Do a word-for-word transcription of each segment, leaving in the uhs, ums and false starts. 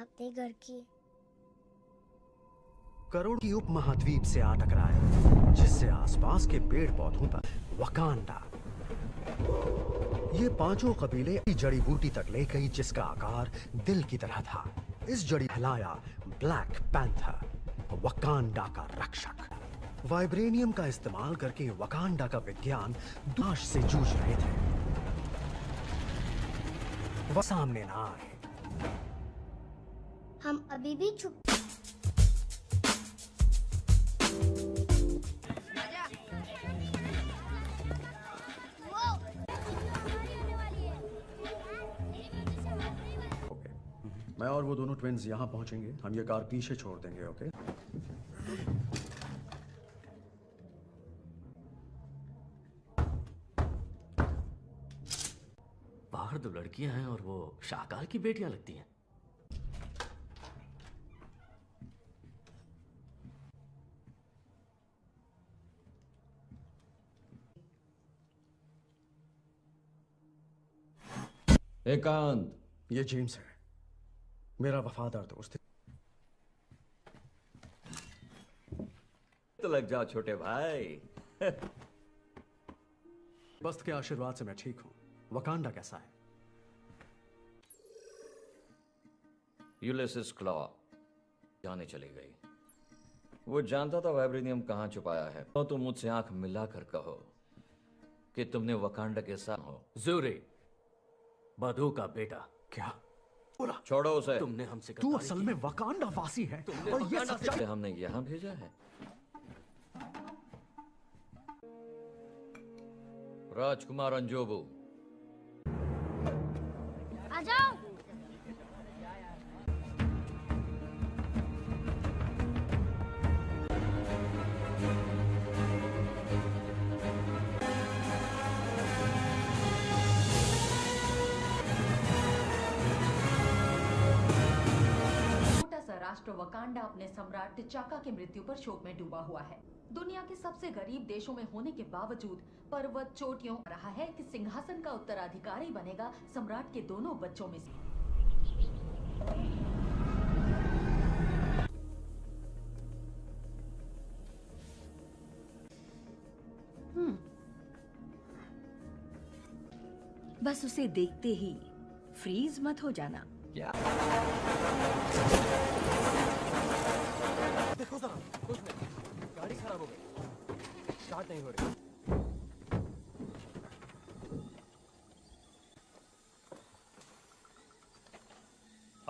अपने घर की। करोड़ की उपमहाद्वीप से आ टकरा है, जिससे आसपास के पेड़ पौधों पर वकांडा, ये पांचों कबीले जड़ी बूटी तक ले गई जिसका आकार दिल की तरह था। इस जड़ी हिलाया ब्लैक पैंथर, वकांडा का रक्षक। वाइब्रेनियम का इस्तेमाल करके वकांडा का विज्ञान नाश से जूझ रहे थे। वह सामने ना आए, हम अभी भी छुप। मैं और वो दोनों ट्विंस यहाँ पहुंचेंगे, हम ये कार पीछे छोड़ देंगे। ओके बाहर दो लड़कियां हैं और वो शाहकार की बेटियां लगती हैं। एकांत, ये जेम्स है, मेरा वफादार दोस्त। तो लग जाओ छोटे भाई। बस्त के आशीर्वाद से मैं ठीक हूँ। वकांडा कैसा है? यूलिसिस क्लॉ जाने चली गई। वो जानता था वाइब्रेनियम कहाँ छुपाया है। तो तुम मुझसे आंख मिलाकर कहो कि तुमने वकांडा के साथ हो। ज़ूरी, बधू का बेटा। क्या? छोड़ो उसे। तुमने हमसे, तू असल में वकांडा वासी है और ये सच्चाई हमने यहाँ भेजा है। राजकुमार अंजोबू, आ जाओ। राष्ट्र वकांडा अपने सम्राट टिचाका की मृत्यु पर शोक में डूबा हुआ है। दुनिया के सबसे गरीब देशों में होने के बावजूद पर्वत चोटियों रहा है कि सिंहासन का उत्तराधिकारी बनेगा सम्राट के दोनों बच्चों में से। हम्म, बस उसे देखते ही फ्रीज मत हो जाना। क्या? देखो जरा, कुछ नहीं, गाड़ी खराब हो गई, स्टार्ट नहीं हो रही।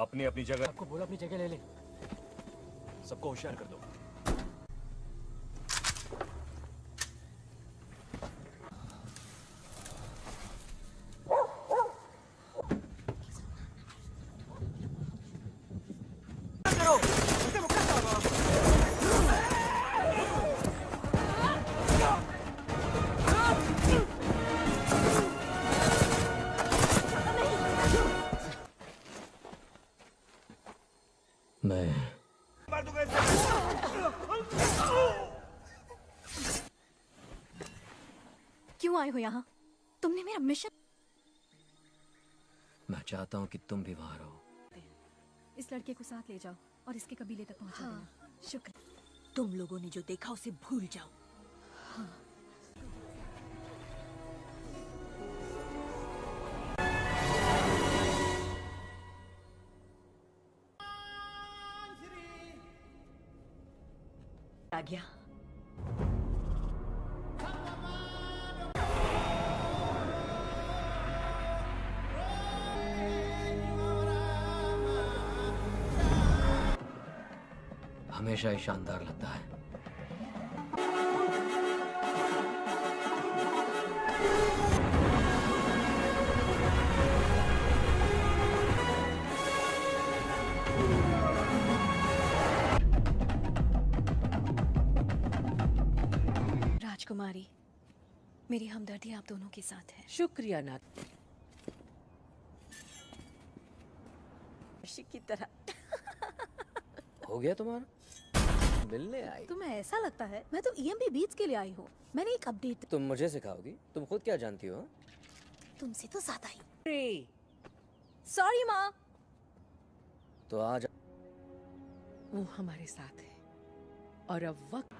अपनी अपनी जगह, आपको बोला अपनी जगह ले ले। सबको होशियार कर दो। हो यहाँ तुमने मेरा मिशन। मैं चाहता हूँ कि तुम भी वहां रहो। इस लड़के को साथ ले जाओ और इसके कबीले तक पहुँचा देना। हाँ, शुक्रिया। तुम लोगों ने जो देखा उसे भूल जाओ। हाँ। आ गया। हमेशा ही शानदार लगता है। राजकुमारी, मेरी हमदर्दी आप दोनों के साथ है। शुक्रिया नाथ की तरह हो गया तुम्हारा मिलने आई। तुम्हें ऐसा लगता है? मैं तो ईएमबी बीच के लिए आई हूँ। मैंने एक अपडेट। तुम मुझे सिखाओगी? तुम खुद क्या जानती हो? तुमसे तो ज्यादा ही। सॉरी माँ, तो आज वो हमारे साथ है और अब वक्त।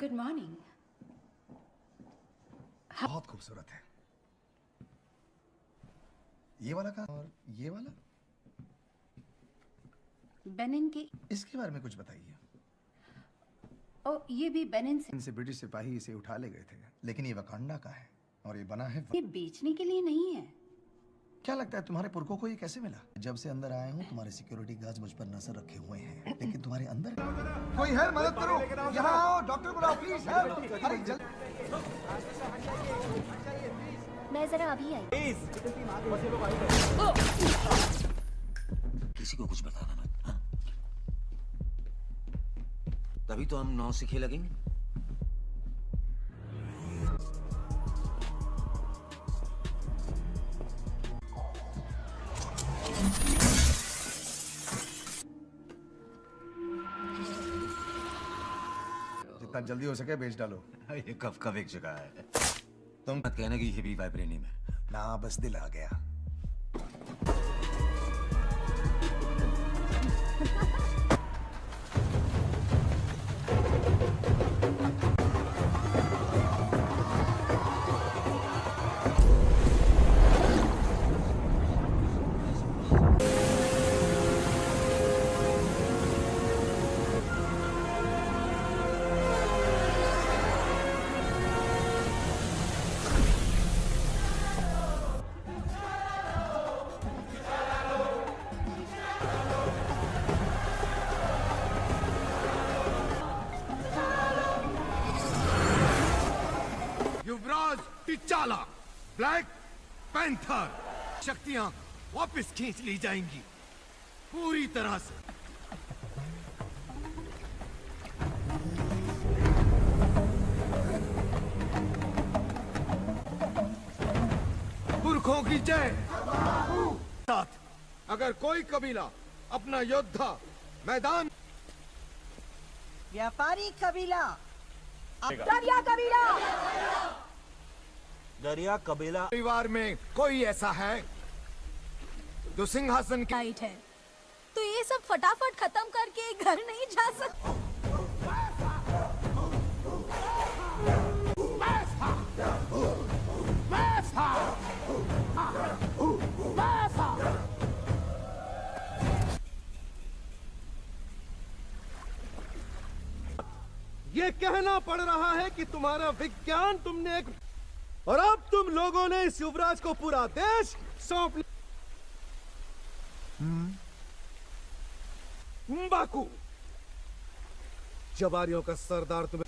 Good morning. बहुत खूबसूरत है ये वाला का और ये वाला बेनिन के। इसके बारे में कुछ बताइए। ओ, ये भी बेनिन से। इनसे ब्रिटिश सिपाही इसे उठा ले गए थे, लेकिन ये वकांडा का है और ये बना है। ये बेचने के लिए नहीं है। क्या लगता है तुम्हारे पुरखों को ये कैसे मिला? जब से अंदर आया हूँ तुम्हारे सिक्योरिटी गार्ड्स मुझ पर नजर रखे हुए हैं, लेकिन तुम्हारे अंदर कोई है? मदद करो, यहाँ आओ, डॉक्टर बुलाओ प्लीज। मैं जरा अभी आई। किसी को कुछ बताना मत। हाँ? तभी तो हम नौ सीखे लगेंगे। जितना जल्दी हो सके बेच डालो। ये कब कब एक जगह है। तुम मत कहना कि ये भी वाइब्रेनियम है। ना बस दिल आ गया। टिचाला, ब्लैक पैंथर, शक्तियां वापस खींच ली जाएंगी पूरी तरह से। पुरखों की जय। साथ अगर कोई कबीला अपना योद्धा मैदान, व्यापारी कबीला, दरिया कबीला, दरिया कबीला परिवार में कोई ऐसा है जो सिंहासन की हाइट है, तो ये सब फटाफट खत्म करके घर नहीं जा सकता। ये कहना पड़ रहा है कि तुम्हारा विज्ञान तुमने एक, और अब तुम लोगों ने इस युवराज को पूरा देश सौंप। बाकू जवारियों का सरदार तुम्हें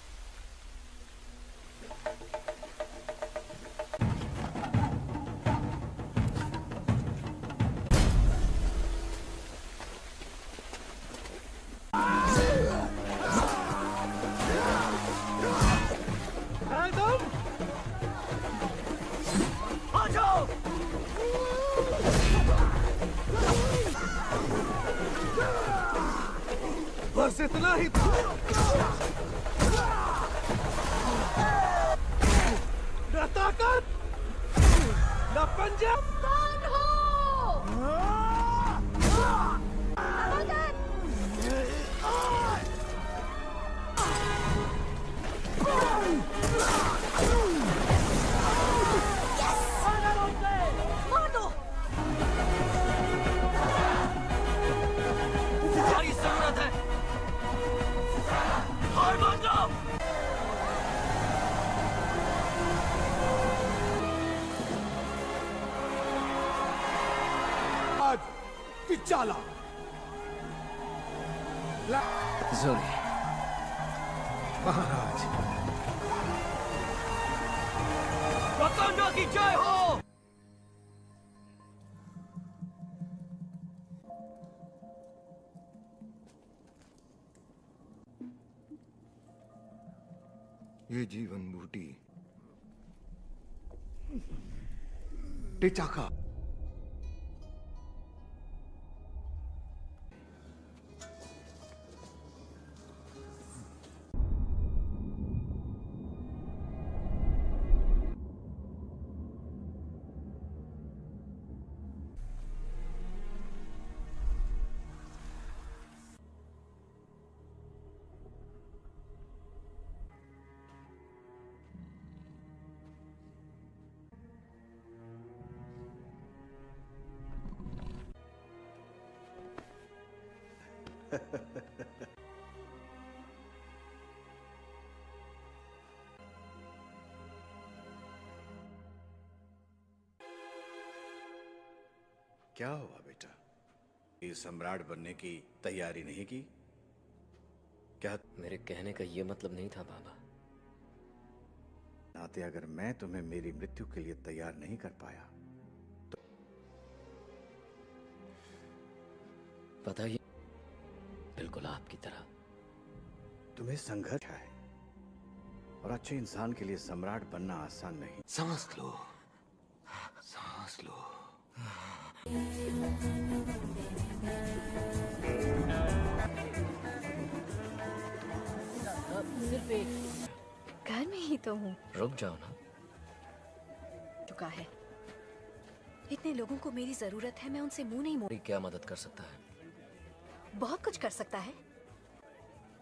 इतना ही ना ताकत ना पंजा। कौन हो? T'Challa, Zuri, महाराज, वकांडा की जय हो। ये जीवन बूटी टिचाका क्या हुआ बेटा, ये सम्राट बनने की तैयारी नहीं की क्या? मेरे कहने का ये मतलब नहीं था बाबा। नाते अगर मैं तुम्हें मेरी मृत्यु के लिए तैयार नहीं कर पाया तो पता ही, बिल्कुल आपकी तरह तुम्हें संघर्ष है और अच्छे इंसान के लिए सम्राट बनना आसान नहीं। सांस लो, सांस लो। सिर्फ एक घर में ही तो हूँ। रुक जाओ ना। चुका है। इतने लोगों को मेरी जरूरत है, मैं उनसे मुंह नहीं मोड़। क्या मदद कर सकता है? बहुत कुछ कर सकता है।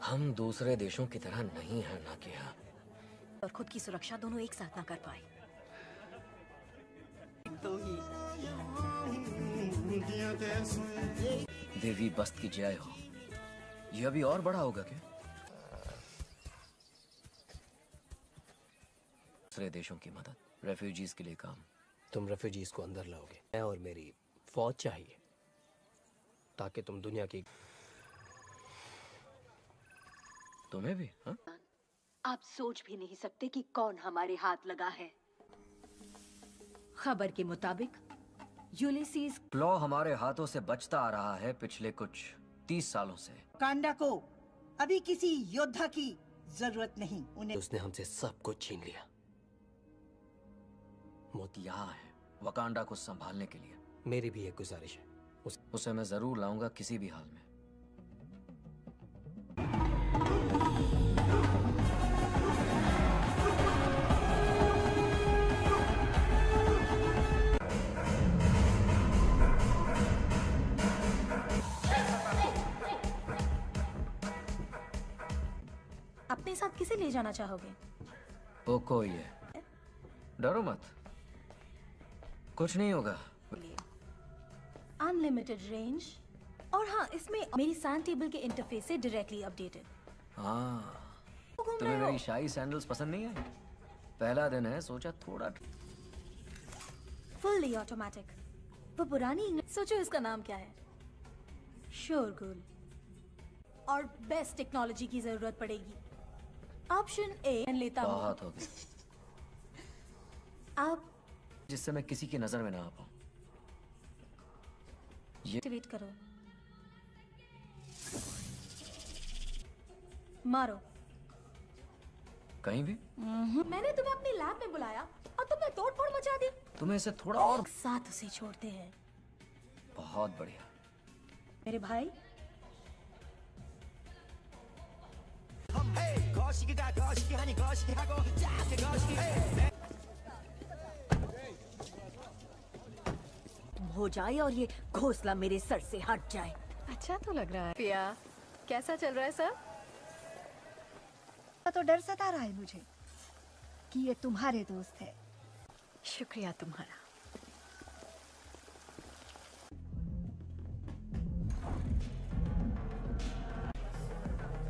हम दूसरे देशों की तरह नहीं है ना किया, और खुद की सुरक्षा दोनों एक साथ ना कर पाए तो ही। देवी बस्त की जय हो। यह अभी और बड़ा होगा क्या? दूसरे देशों की मदद, रेफ्यूजीज के लिए काम। तुम रेफ्यूजीज को अंदर लाओगे, मैं और मेरी फौज चाहिए ताकि तुम दुनिया की। तुम्हें भी हा? आप सोच भी नहीं सकते कि कौन हमारे हाथ लगा है। खबर के मुताबिक यूलिसीज क्लॉ हमारे हाथों से बचता आ रहा है पिछले कुछ तीस सालों से। कांडा को अभी किसी योद्धा की जरूरत नहीं। उन्हें उसने हमसे सब कुछ छीन लिया। मौत यहाँ है वकांडा को संभालने के लिए। मेरी भी एक गुजारिश है, उस, उसे मैं जरूर लाऊंगा किसी भी हाल में। अपने साथ किसे ले जाना चाहोगे? ओकोये। डरो मत, कुछ नहीं होगा। अनलिमिटेड रेंज, और हाँ इसमें मेरी सैंड टेबल के इंटरफेस से डायरेक्टली अपडेटेड। हाँ, तुम्हें मेरी शाही सैंडल्स पसंद नहीं आई? पहला दिन है, सोचा थोड़ा। फुल्ली ऑटोमेटिक, वो पुरानी। सोचो इसका नाम क्या है, शोरगुल। और बेस्ट टेक्नोलॉजी की जरूरत पड़ेगी। ऑप्शन ए लेता हूँ। आप जिससे मैं किसी की नजर में ना आ पाऊं। ये एक्टिवेट करो, मारो कहीं भी। मैंने तुम्हें अपने लैब में बुलाया और तुमने तोड़फोड़ मचा दी। तुम्हें इसे थोड़ा और साथ उसे छोड़ते हैं। बहुत बढ़िया मेरे भाई। हो जाए और ये घोंसला मेरे सर से हट जाए। अच्छा तो लग रहा है पिया, कैसा चल रहा है सब? तो डर सता रहा है मुझे कि ये तुम्हारे दोस्त है। शुक्रिया तुम्हारा।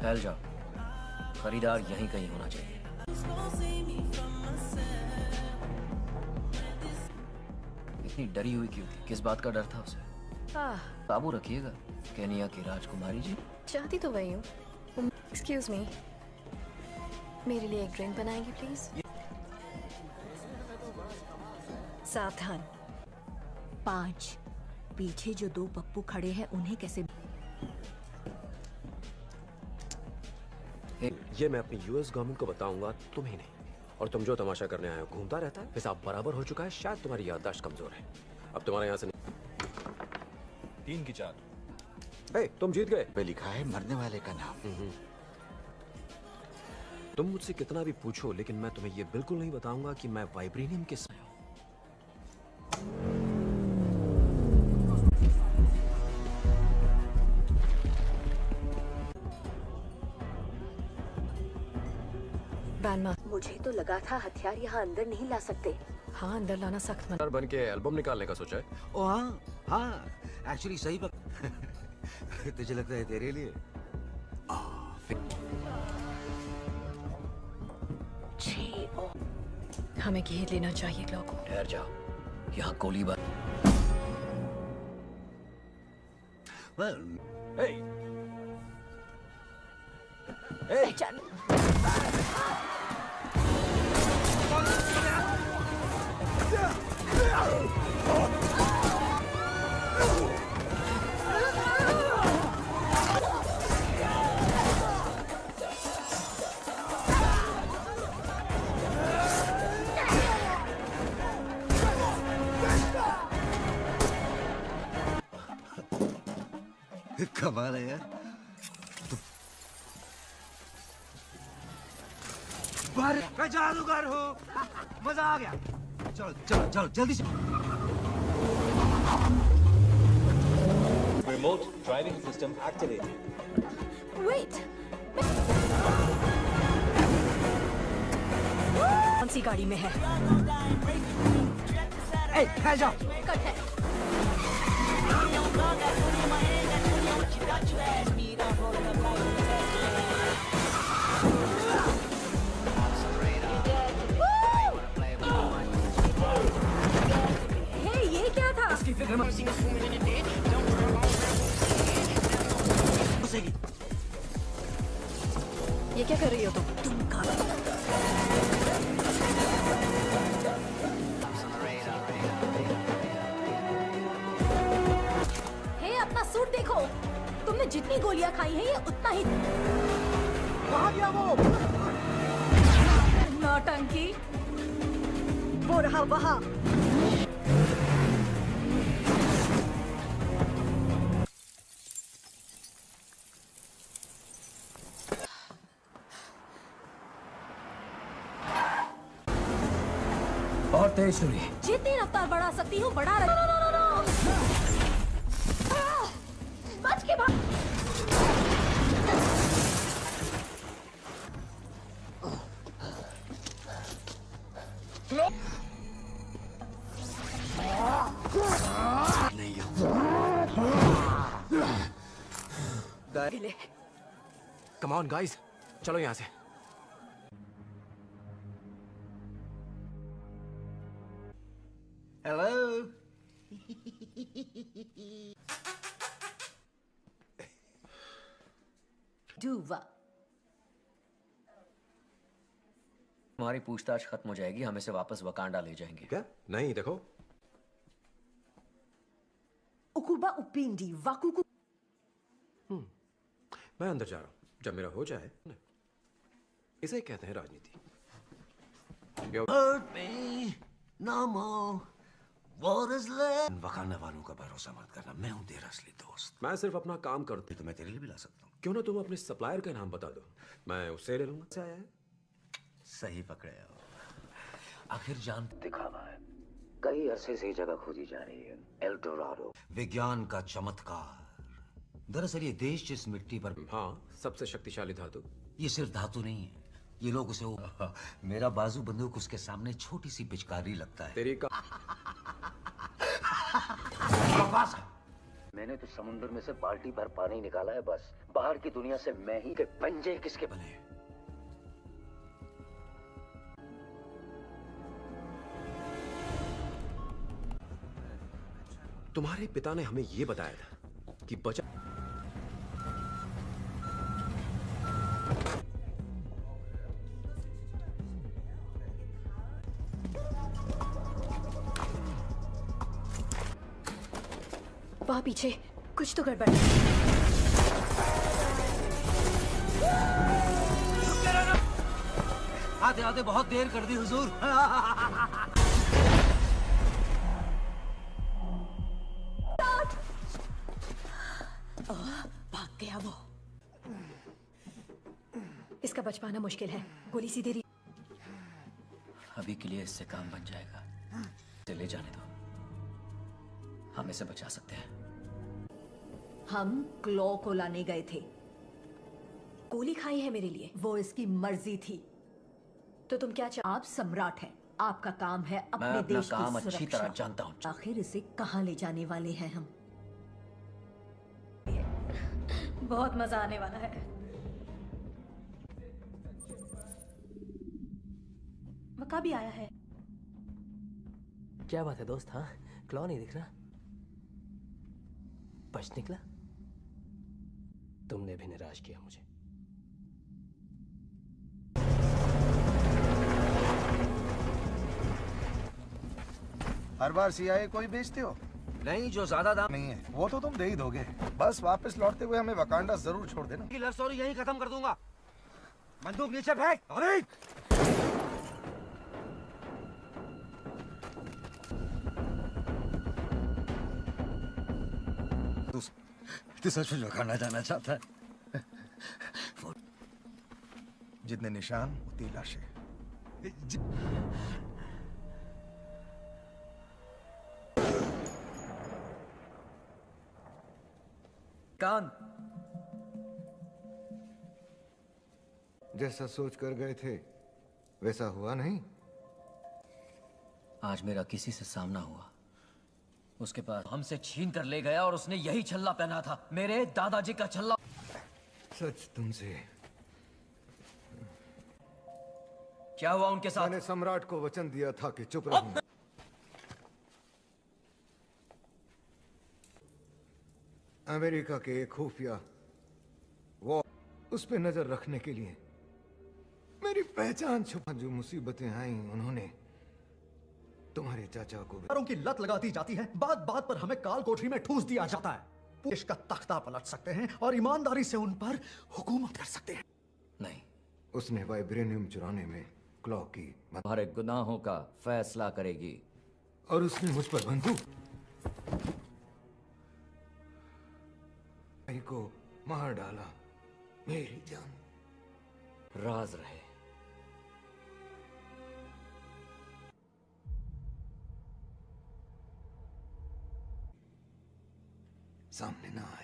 फैल जाओ, खरीदार यहीं कहीं होना चाहिए। इतनी डरी हुई क्यों थी? किस बात का डर था उसे? काबू रखिएगा केनिया की राजकुमारी जी। चाहती तो वही हूँ। एक्सक्यूज मी, मेरे लिए एक ड्रिंक बनाएंगे प्लीज? सावधान। पांच पीछे जो दो पप्पू खड़े हैं उन्हें कैसे? ये मैं अपनी यूएस गवर्नमेंट को बताऊंगा, तुम्हें नहीं। और तुम जो तमाशा करने आए हो, घूमता रहता है। हिसाब बराबर हो चुका है, शायद तुम्हारी याददाश्त कमजोर है। अब तुम्हारे यहाँ से नहीं। तीन की चार। ए, तुम जीत गए। पे लिखा है मरने वाले का नाम। तुम मुझसे कितना भी पूछो लेकिन मैं तुम्हें ये बिल्कुल नहीं बताऊंगा कि मैं वाइब्रेनियम के साथ। मुझे तो लगा था हथियार यहाँ अंदर नहीं ला सकते। हाँ अंदर लाना सख्त मना। बनके एल्बम निकालने का सोचा है? ओ हाँ हाँ एक्चुअली सही बात। तुझे लगता है तेरे लिए? हमें घेर लेना चाहिए क्लाउ को। ठहर जाओ, यहाँ गोली बार। Well, hey, hey, चल। कमाल है यार। मैं जादूगर हूँ, मजा आ गया। चलो चलो चलो जल्दी से। Remote driving system activated. Wait, कौन सी गाड़ी में है? ए, खा जाओ। कट है। Got you ass beat up on the bike. Hey, ये क्या था? इसकी फिक्र मत करो। ये क्या कर रही हो तुम? तुम कहाँ? हे अपना सूट देखो। तुमने जितनी गोलियां खाई हैं ये उतना ही। कहाँ गया वो नौटंकी? वो रहा वहाँ। और तेज शुरू। जितनी रफ्तार बढ़ा सकती हूँ बढ़ा रही। No no no no. Come on guys, चलो यहाँ से। Hello. Duva. हमारी पूछताछ खत्म हो जाएगी, हम इसे वापस वकांडा ले जाएंगे। क्या? नहीं देखो। उकुबा उपिंडी वाकुकु। हम्म, मैं अंदर जा रहा हूँ। जब मेरा हो जाए, इसे कहते हैं राजनीति। वकांडा वालों का भरोसा मत करना, मैं हूं तेरा असली दोस्त। मैं सिर्फ अपना काम करती, तो मैं तेरे लिए भी ला सकता हूँ। क्यों ना तुम अपने सप्लायर का नाम बता दो, मैं उसे ले लूंगा। सही पकड़े हो। आखिर जान दिखावा है। कई अरसे से जगह खोदी जा रही है, एल्डोराडो। विज्ञान का चमत्कार। दरअसल ये देश जिस मिट्टी पर, हाँ, सबसे शक्तिशाली धातु। ये सिर्फ धातु नहीं है, ये लोग उसे ओ, मेरा बाजू बंदूक उसके सामने छोटी सी पिचकारी लगता है। तेरी का मैंने तो समुद्र में से बाल्टी भर पानी निकाला है, बस। बाहर की दुनिया से मैं ही के पंजे किसके बने हैं? तुम्हारे पिता ने हमें ये बताया था कि बचा वहाँ पीछे कुछ तो गड़बड़ है। आते आते बहुत देर कर दी हुजूर। भाग गया वो। इसका बच पाना मुश्किल है, गोली सीधे रही। अभी के लिए इससे काम बन जाएगा, चले जाने दो, हम इसे बचा सकते हैं। हम क्लॉ को लाने गए थे, गोली खाई है मेरे लिए, वो इसकी मर्जी थी। तो तुम क्या चाह? आप सम्राट हैं, आपका काम है अपने मैं देश अपना काम की अच्छी तरह जानता हूँ। आखिर इसे कहाँ ले जाने वाले हैं हम? बहुत मजा आने वाला है। वकाबी आया है। क्या बात है दोस्त? हाँ, क्लॉ नहीं दिख रहा, बच निकला। तुमने भी निराश किया मुझे। हर बार सीआईए कोई बेचते हो? नहीं, जो ज्यादा दाम नहीं है वो तो तुम दे ही दोगे। बस वापस लौटते हुए हमें वकांडा जरूर छोड़ देना। किलर सॉरी यहीं खत्म कर दूंगा। बंदूक नीचे फेंक। अरे तू सच में वकांडा जाना चाहता है? जितने निशान उतनी लाशें। जैसा सोच कर गए थे वैसा हुआ नहीं। आज मेरा किसी से सामना हुआ, उसके पास हमसे छीन कर ले गया और उसने यही छल्ला पहना था, मेरे दादाजी का छल्ला। सच तुमसे। क्या हुआ उनके साथ? मैंने सम्राट को वचन दिया था कि चुप रहूंगा। अमेरिका के एक खुफिया वो, उस पे नजर रखने के लिए मेरी पहचान छुपा। जो मुसीबतें आई उन्होंने तुम्हारे चाचा को कारों की लत लगा दी जाती है। बात बात पर हमें काल कोठरी में ठूस दिया जाता है। देश का तख्ता पलट सकते हैं और ईमानदारी से उन पर हुकूमत कर सकते हैं। नहीं, उसने वाइब्रेनियम चुराने में क्लॉ की तुम्हारे गुनाहों का फैसला करेगी। और उसने मुझ पर बंदूक को मार डाला। मेरी जान राज रहे। सामने ना आए।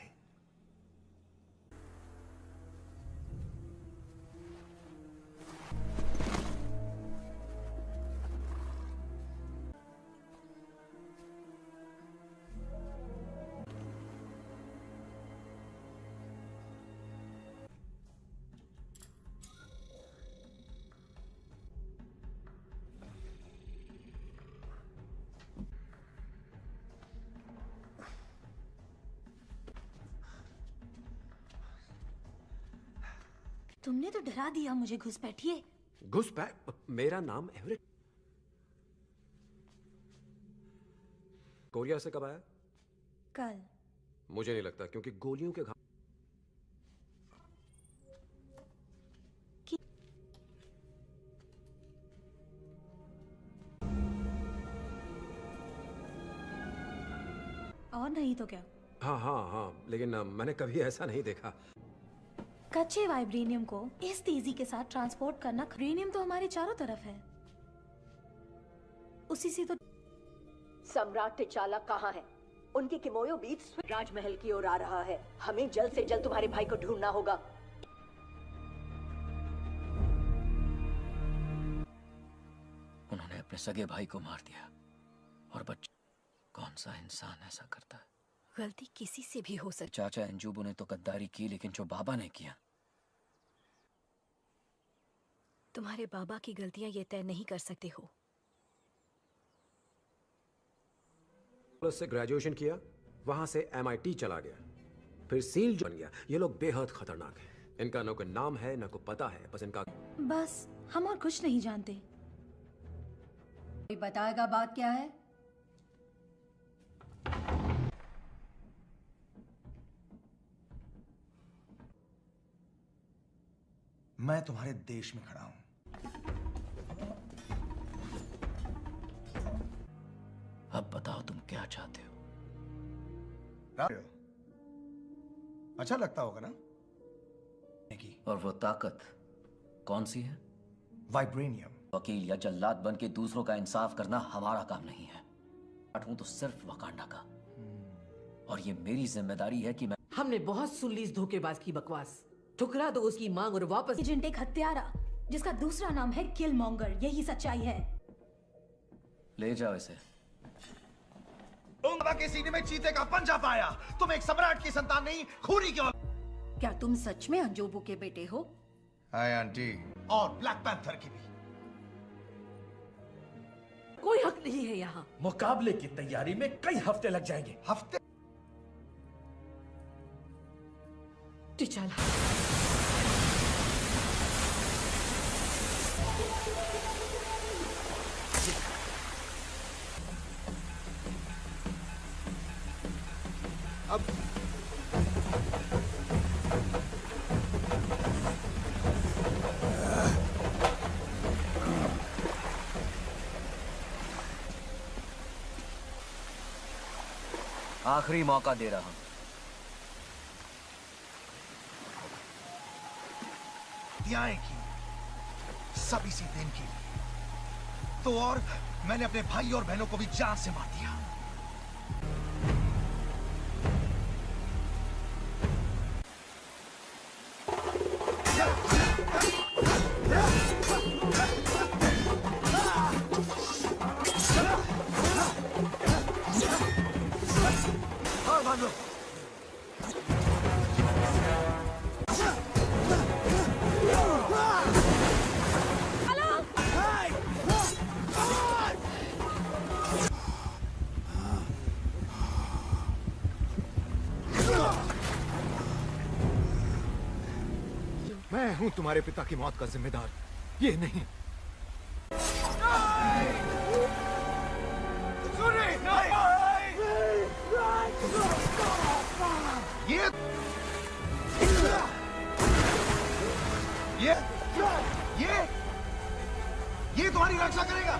तुमने तो डरा दिया मुझे। घुसपैठिए। घुसपैठ? मेरा नाम एवरेट। कोरिया से कब आया? कल। मुझे नहीं लगता, क्योंकि गोलियों के घाव और नहीं तो क्या। हाँ हाँ हाँ, लेकिन मैंने कभी ऐसा नहीं देखा। कच्चे वाइब्रेनियम को इस तेजी के साथ ट्रांसपोर्ट करना। वाइब्रेनियम तो हमारे चारों तरफ है, उसी से तो। सम्राट टिचाला कहाँ है? उनके किमोयो बीच राजमहल की ओर आ रहा है। हमें जल्द से जल्द तुम्हारे भाई को ढूंढना होगा। उन्होंने अपने सगे भाई को मार दिया और बच्चा। कौन सा इंसान ऐसा करता है? गलती किसी से भी हो सकती। चाचा अंजूबू ने तो गद्दारी की, लेकिन जो बाबा ने किया। तुम्हारे बाबा की गलतियां ये तय नहीं कर सकते हो। कॉलेज से ग्रेजुएशन किया, वहां से एम आई टी चला गया, फिर सील बन गया। ये लोग बेहद खतरनाक हैं। इनका न कोई नाम है न कोई पता है, बस इनका। बस हम और कुछ नहीं जानते। कोई बताएगा बात क्या है? मैं तुम्हारे देश में खड़ा हूं। अब बताओ तुम क्या चाहते हो? अच्छा लगता होगा ना? और वो ताकत कौन सी है? वाइब्रेनियम। वकील या जल्लाद बन के दूसरों का इंसाफ करना हमारा काम नहीं है। हूं तो सिर्फ वकांडा का, और ये मेरी जिम्मेदारी है कि मैं। हमने बहुत सुन ली इस धोखेबाज की बकवास। ठुकरा दो उसकी मांग और वापस। एजेंट एक हत्यारा, जिसका दूसरा नाम है किल मॉन्गर, यही सच्चाई है। ले जाओ इसे। उंगवा के सीने में चीते का पंजा पाया। तुम एक सम्राट की संतान नहीं, खूनी क्यों? क्या तुम सच में अंजोबू के बेटे हो? हाय आंटी, और ब्लैक पैंथर की भी। कोई हक नहीं है यहाँ। मुकाबले की तैयारी में कई हफ्ते लग जाएंगे। हफ्ते? टिचाला। अब आखिरी मौका दे रहा हूं। न्याय की सब इसी दिन की तो, और मैंने अपने भाई और बहनों को भी जान से मार दिया। हूँ तुम्हारे पिता की मौत का जिम्मेदार, ये नहीं। नहीं, नहीं, नहीं। ये ये ये ये तुम्हारी रक्षा करेगा।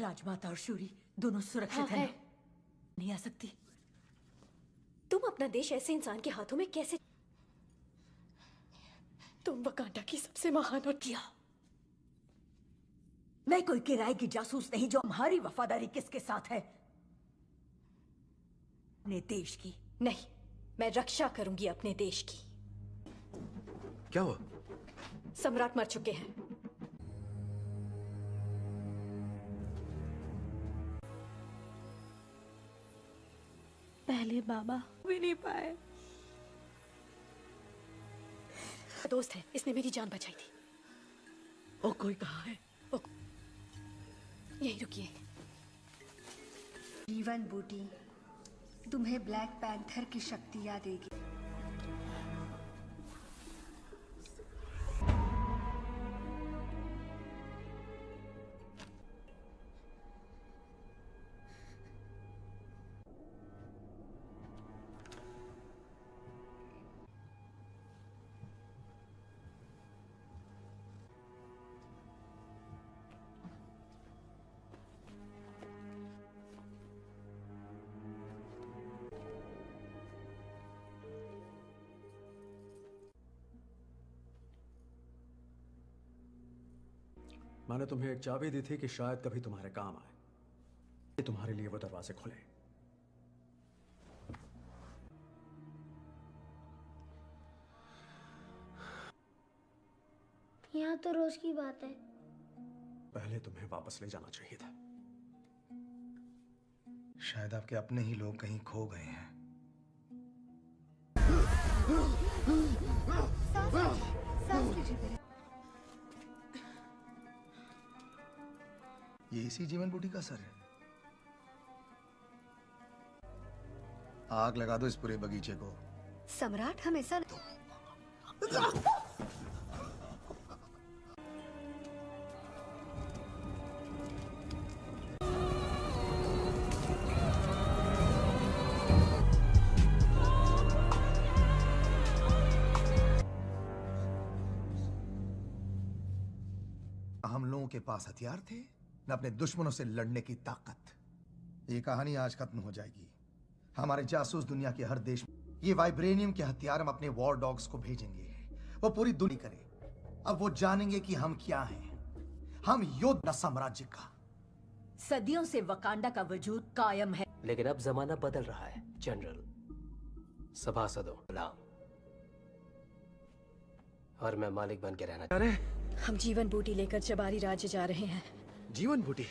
राजमाता और शूरी दोनों सुरक्षित हैं। नहीं आ सकती। तुम अपना देश ऐसे इंसान के हाथों में कैसे? तुम वकांडा की सबसे महान और किया। मैं कोई किराए की जासूस नहीं जो हमारी वफादारी किसके साथ है, अपने देश की नहीं। मैं रक्षा करूंगी अपने देश की। क्या हुआ? सम्राट मर चुके हैं। पहले बाबा भी नहीं पाए। दोस्त है, इसने मेरी जान बचाई थी। ओ कोई कहाँ है? ओ, यही रुकिए। जीवन बूटी तुम्हें ब्लैक पैंथर की शक्ति याद देगी। मैंने तुम्हें एक चाबी दी थी कि शायद कभी तुम्हारे काम आए। तुम्हारे लिए वो दरवाजे खोले। यहाँ तो रोज की बात है। पहले तुम्हें वापस ले जाना चाहिए था। शायद आपके अपने ही लोग कहीं खो गए हैं। साथ साथ साथ ये इसी जीवन बूटी का असर है। आग लगा दो इस पूरे बगीचे को। सम्राट हमेशा हम लोगों के पास हथियार थे न अपने दुश्मनों से लड़ने की ताकत। ये कहानी आज खत्म हो जाएगी। हमारे जासूस दुनिया के हर देश में ये वाइब्रेनियम के हथियार हम अपने वॉर डॉग्स को भेजेंगे। वो पूरी दुनिया करे। अब वो जानेंगे कि हम क्या हैं। हम योद्धा साम्राज्य का। सदियों से वकांडा का वजूद कायम है, लेकिन अब जमाना बदल रहा है जनरल। सभासदों गुलाम और मैं मालिक बन के रहना चाह रहे हैं। हम जीवन बूटी लेकर जबारी राज्य जा रहे हैं। जीवन बूटी?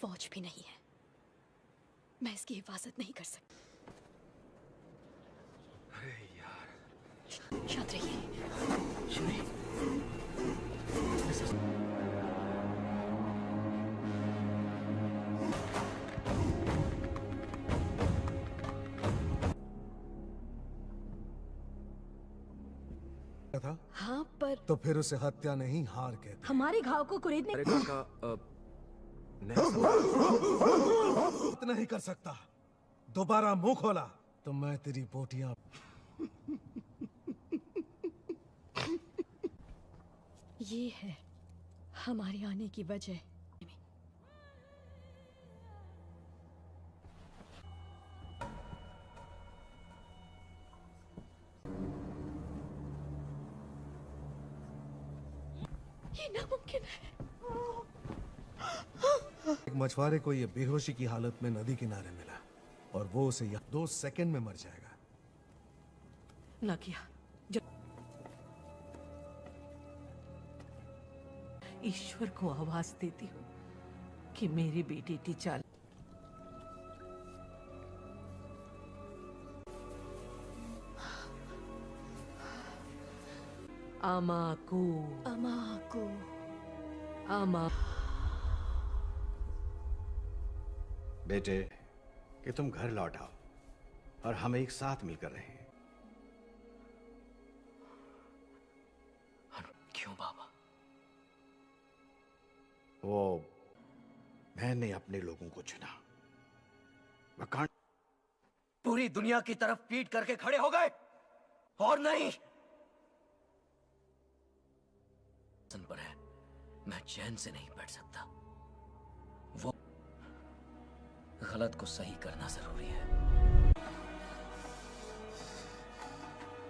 फौज भी नहीं है, मैं इसकी हिफाजत नहीं कर सकती। अरे यार। शांत रहिए। शुरू। था? हाँ पर तो फिर उसे हत्या नहीं हार के हमारे घाव को कुरेदने इतना ही कर सकता। दोबारा मुंह खोला तो मैं तेरी बोटियां। ये है हमारे आने की वजह। ये नामुमकिन है। एक मछुआरे को ये बेहोशी की हालत में नदी किनारे मिला और वो उसे यहाँ दो सेकंड में मर जाएगा। ना किया ईश्वर को आवाज देती हूँ कि मेरी बेटी टीचाला। आमा को आमा को आमा बेटे कि तुम घर लौट आओ और हम एक साथ मिलकर रहें। क्यों बाबा? वो मैंने अपने लोगों को चुना। वकांड पूरी दुनिया की तरफ पीट करके खड़े हो गए और नहीं पर है। मैं चैन से नहीं बैठ सकता। वो गलत को सही करना जरूरी है।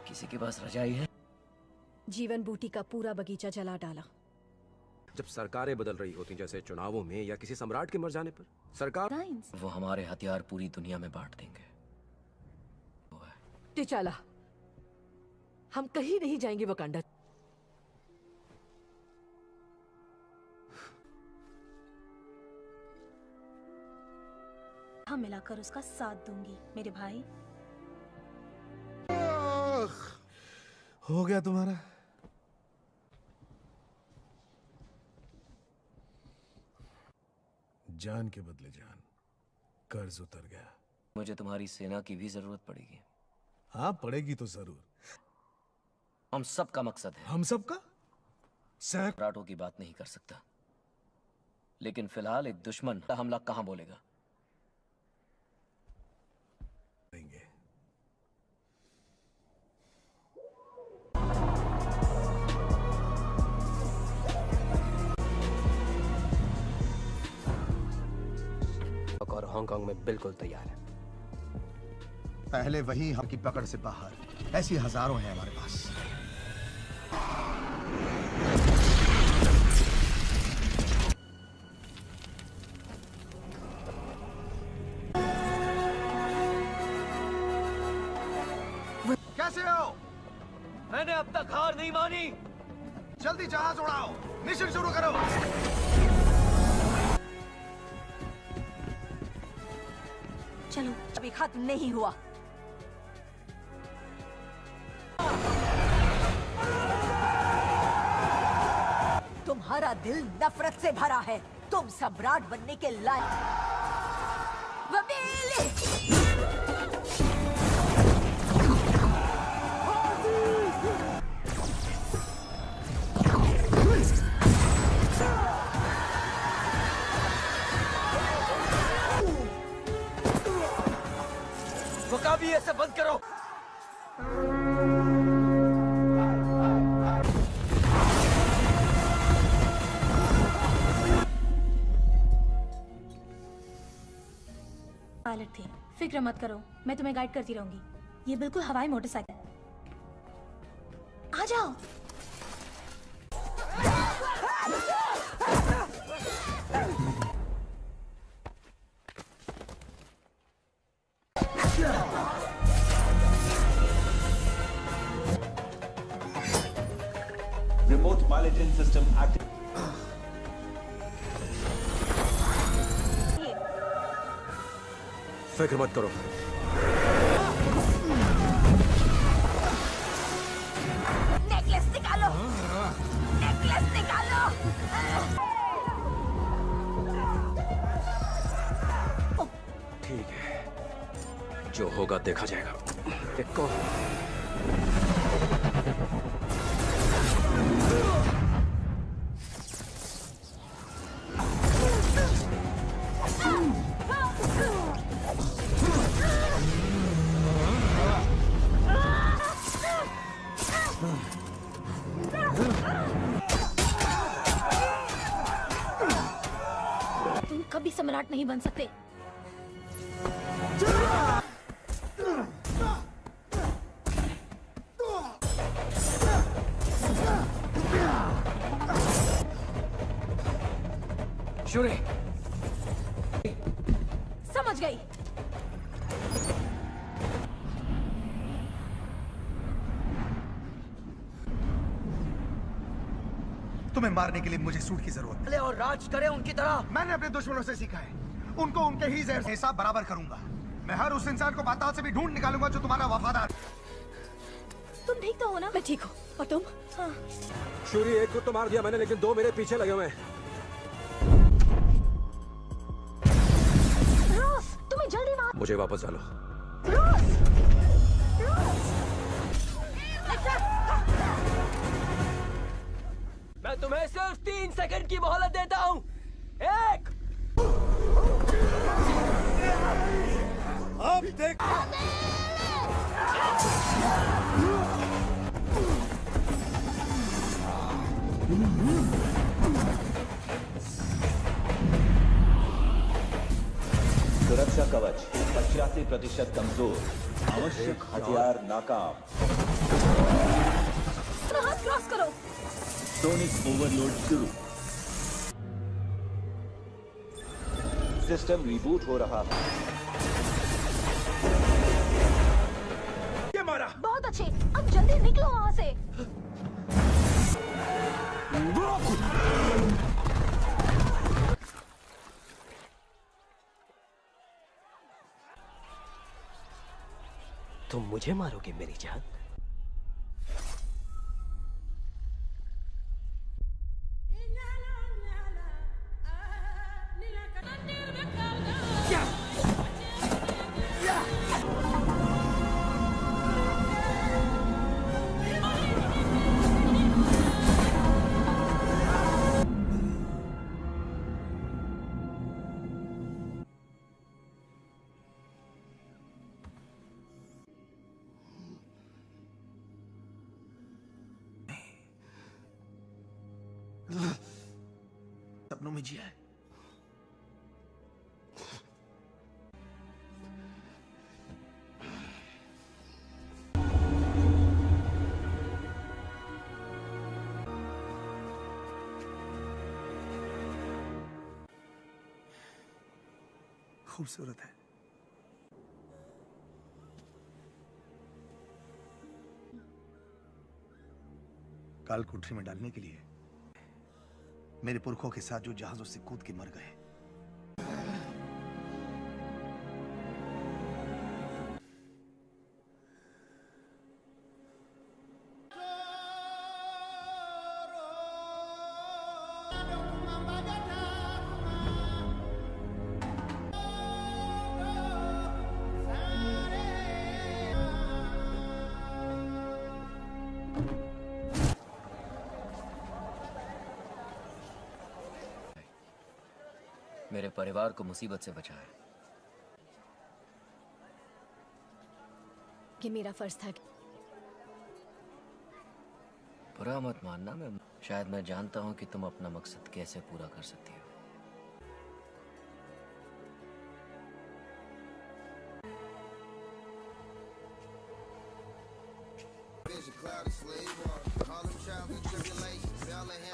किसी के पास रजाई है? जीवन बूटी का पूरा बगीचा जला डाला। जब सरकारें बदल रही होती जैसे चुनावों में या किसी सम्राट के मर जाने पर सरकार वो हमारे हथियार पूरी दुनिया में बांट देंगे। टिचाला हम कहीं नहीं जाएंगे। वकांडा मिलाकर उसका साथ दूंगी मेरे भाई। हो गया तुम्हारा। जान के बदले जान, कर्ज उतर गया। मुझे तुम्हारी सेना की भी जरूरत पड़ेगी। हाँ पड़ेगी तो जरूर। हम सब का मकसद है। हम सब का? सम्राटों की बात नहीं कर सकता, लेकिन फिलहाल एक दुश्मन हमला कहां बोलेगा। और हांगकांग में बिल्कुल तैयार है। पहले वही हम की पकड़ से बाहर। ऐसी हजारों हैं हमारे पास। कैसे हो? मैंने अब तक हार नहीं मानी। जल्दी जहाज उड़ाओ, मिशन शुरू करो। चलो अभी खत्म नहीं हुआ। तुम्हारा दिल नफरत से भरा है। तुम सम्राट बनने के लायक। बबेले व'काबी ऐसे बंद करो। पायलट थी, फिक्र मत करो, मैं तुम्हें गाइड करती रहूंगी। ये बिल्कुल हवाई मोटरसाइकिल। जाओ। Remote mileage system active. फिक्र मत करो। ठीक है, जो होगा देखा जाएगा। देखो सम्राट नहीं बन सकते। शूरी समझ गई। तुम्हें मारने के लिए मुझे सूट की जरूरत है और राज करें उनकी तरह। मैंने अपने दुश्मनों से सीखा है, उनको उनके ही जहर से हिसाब बराबर करूंगा। मैं हर उस इंसान को बाताल से भी ढूंढ निकालूंगा जो तुम्हारा वफादार। तुम ठीक तो हो ना? मैं ठीक हूँ। और तुम? हाँ। शूरी, एक को तो मार दिया मैंने, लेकिन दो मेरे पीछे लगे हुए हैं। रोस, तुम्हें जल्दी मार। मुझे वापस डालो। मैं तुम्हें सिर्फ तीन सेकंड की मोहलत देता हूँ। एक। अब देख। सुरक्षा कवच पचासी प्रतिशत कमजोर। आवश्यक हथियार नाकाम। हाथ क्रॉस करो। सोनिक ओवरलोड शुरू। सिस्टम रिबूट हो रहा है। ये मारा। बहुत अच्छे, अब जल्दी निकलो वहां से। तुम मुझे मारोगे मेरी जान? सपनों में जिया है। खूबसूरत है। काल कोठरी में डालने के लिए मेरे पुरखों के साथ जो जहाजों से कूद के मर गए, मेरे परिवार को मुसीबत से बचाया। ये मेरा फर्ज था। बुरा मत मानना, मैं शायद मैं जानता हूं कि तुम अपना मकसद कैसे पूरा कर सकती हो। There's a cloud of slave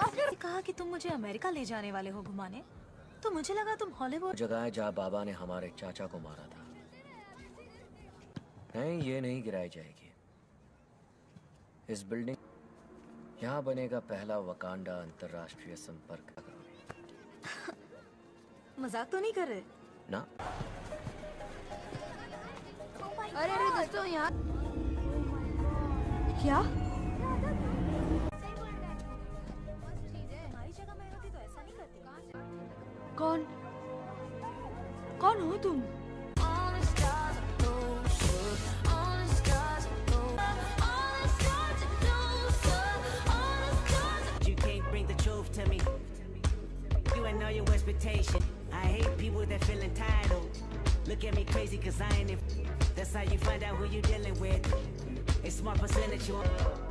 आपने कहा कि तुम मुझे अमेरिका ले जाने वाले हो घुमाने, तो मुझे लगा तुम हॉलीवुड। जगह है जहाँ बाबा ने हमारे चाचा को मारा था। नहीं, ये नहीं गिराई जाएगी। इस बिल्डिंग यहाँ बनेगा पहला वकांडा अंतरराष्ट्रीय संपर्क। मजाक तो नहीं कर रहे ना? अरे अरे दोस्तों, यहाँ क्या कौन कौन हो तुम? I hate people that feel entitled. Look at me crazy cause I ain't in. That's how you find out who you dealing with. A smart percentage you want.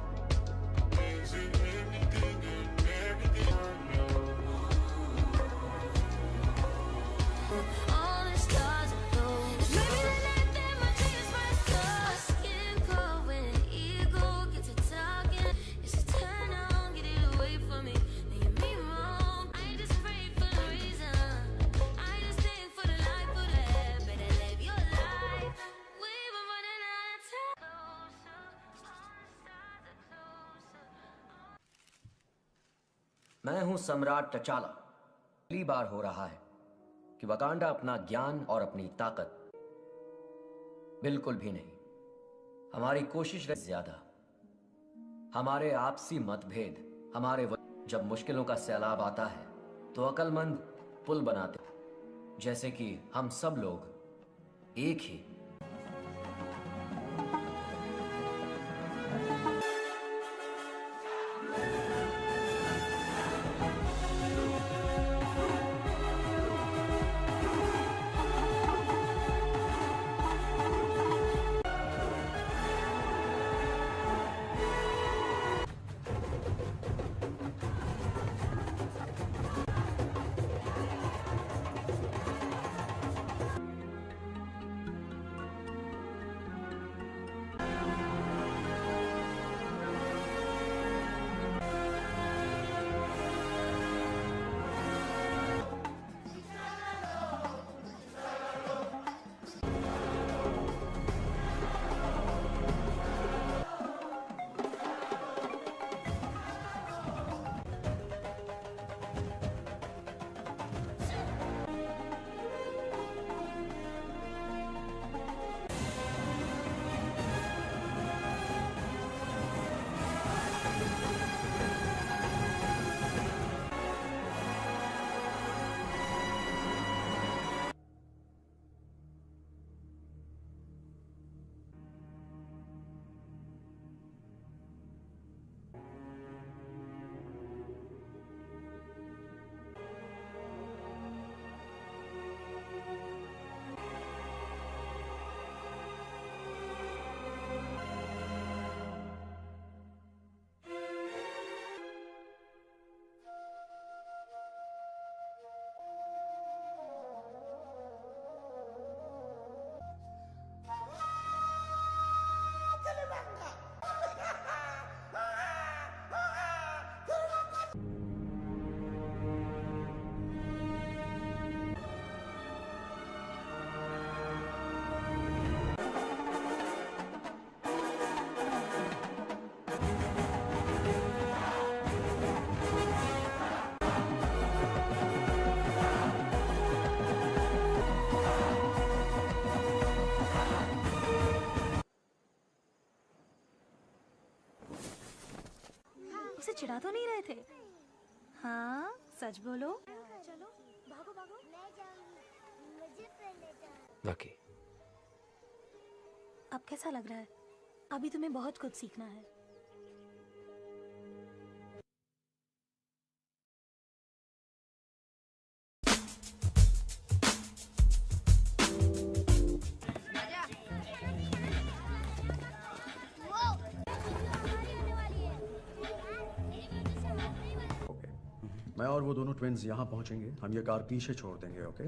मैं हूं सम्राट टचाला। पहली बार हो रहा है कि वकांडा अपना ज्ञान और अपनी ताकत बिल्कुल भी नहीं। हमारी कोशिश ज्यादा, हमारे आपसी मतभेद, हमारे जब मुश्किलों का सैलाब आता है तो अक्लमंद पुल बनाते, जैसे कि हम सब लोग एक ही। चिढ़ा तो नहीं रहे थे? हाँ, सच बोलो। चलो, भागो भागो। मैं जाऊंगी, मुझे पहले जाना। बाकी अब कैसा लग रहा है? अभी तुम्हें बहुत कुछ सीखना है। मैं और वो दोनों ट्विंस यहाँ पहुँचेंगे, हम ये कार पीछे छोड़ देंगे। ओके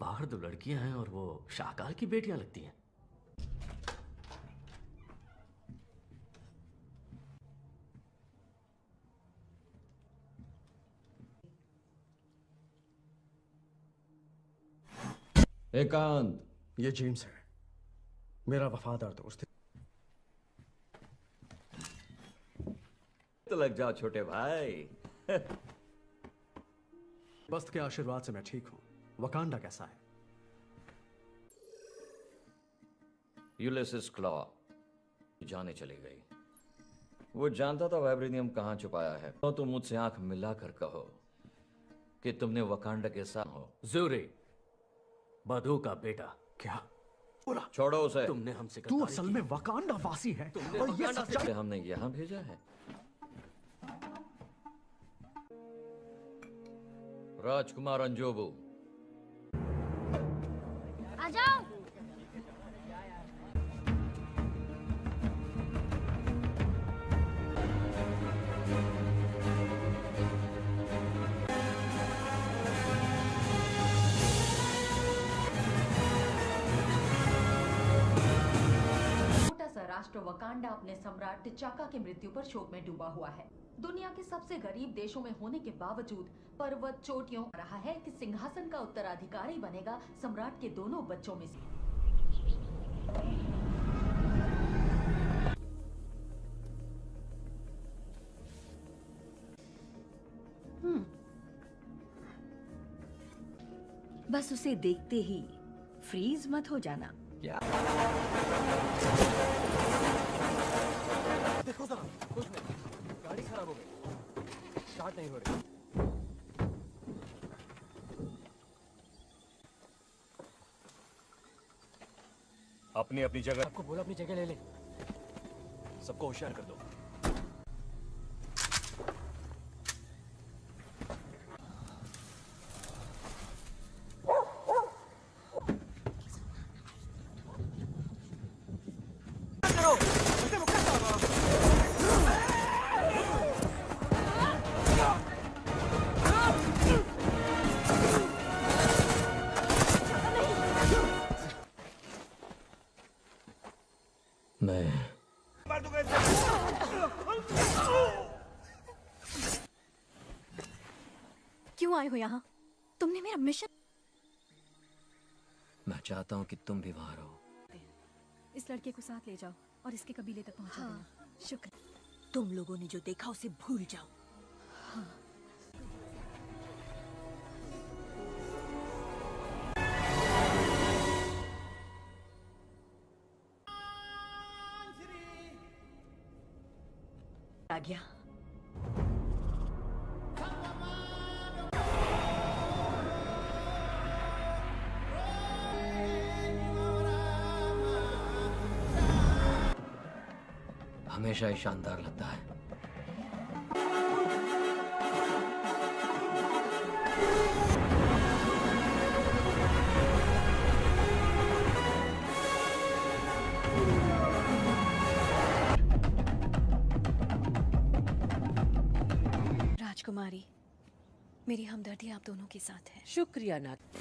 बाहर बाहर दो लड़कियां हैं और वो शाहकार की बेटियां लगती हैं। एकांत, ये जेम्स है, मेरा वफादार दोस्त। तो लग जाओ छोटे भाई। बस्त के आशीर्वाद से मैं ठीक हूँ। वकांडा कैसा है? यूलिसिस क्लॉ जाने चली गई। वो जानता था वाइब्रेनियम कहाँ छुपाया है। तो तुम मुझसे आंख मिलाकर कहो कि तुमने वकांडा के साथ हो। ज़ूरी, बधू का बेटा। क्या? छोड़ो उसे। तुमने हमसे तू असल में वकांडा वासी है और ये सब हमने यहाँ भेजा है। राजकुमार अंजोबू, आ जाओ। राष्ट्र वकांडा अपने सम्राट टिचाका की मृत्यु पर शोक में डूबा हुआ है। दुनिया के सबसे गरीब देशों में होने के बावजूद पर्वत चोटियों रहा है कि सिंहासन का उत्तराधिकारी बनेगा सम्राट के दोनों बच्चों में से। हम्म, बस उसे देखते ही फ्रीज मत हो जाना। क्या? देखो जरा, कुछ नहीं, गाड़ी खराब हो गई, स्टार्ट नहीं हो रही। अपनी अपनी जगह, आपको बोला अपनी जगह ले ले। सबको होशियार कर दो। हो यहाँ तुमने मेरा मिशन। मैं चाहता हूँ कि तुम भी वहाँ रहो। इस लड़के को साथ ले जाओ और इसके कबीले तक पहुँचा देना। हाँ। शुक्र। तुम लोगों ने जो देखा उसे भूल जाओ। हाँ। आ गया। हमेशा ही शानदार लगता है। राजकुमारी, मेरी हमदर्दी आप दोनों के साथ है। शुक्रिया नाथ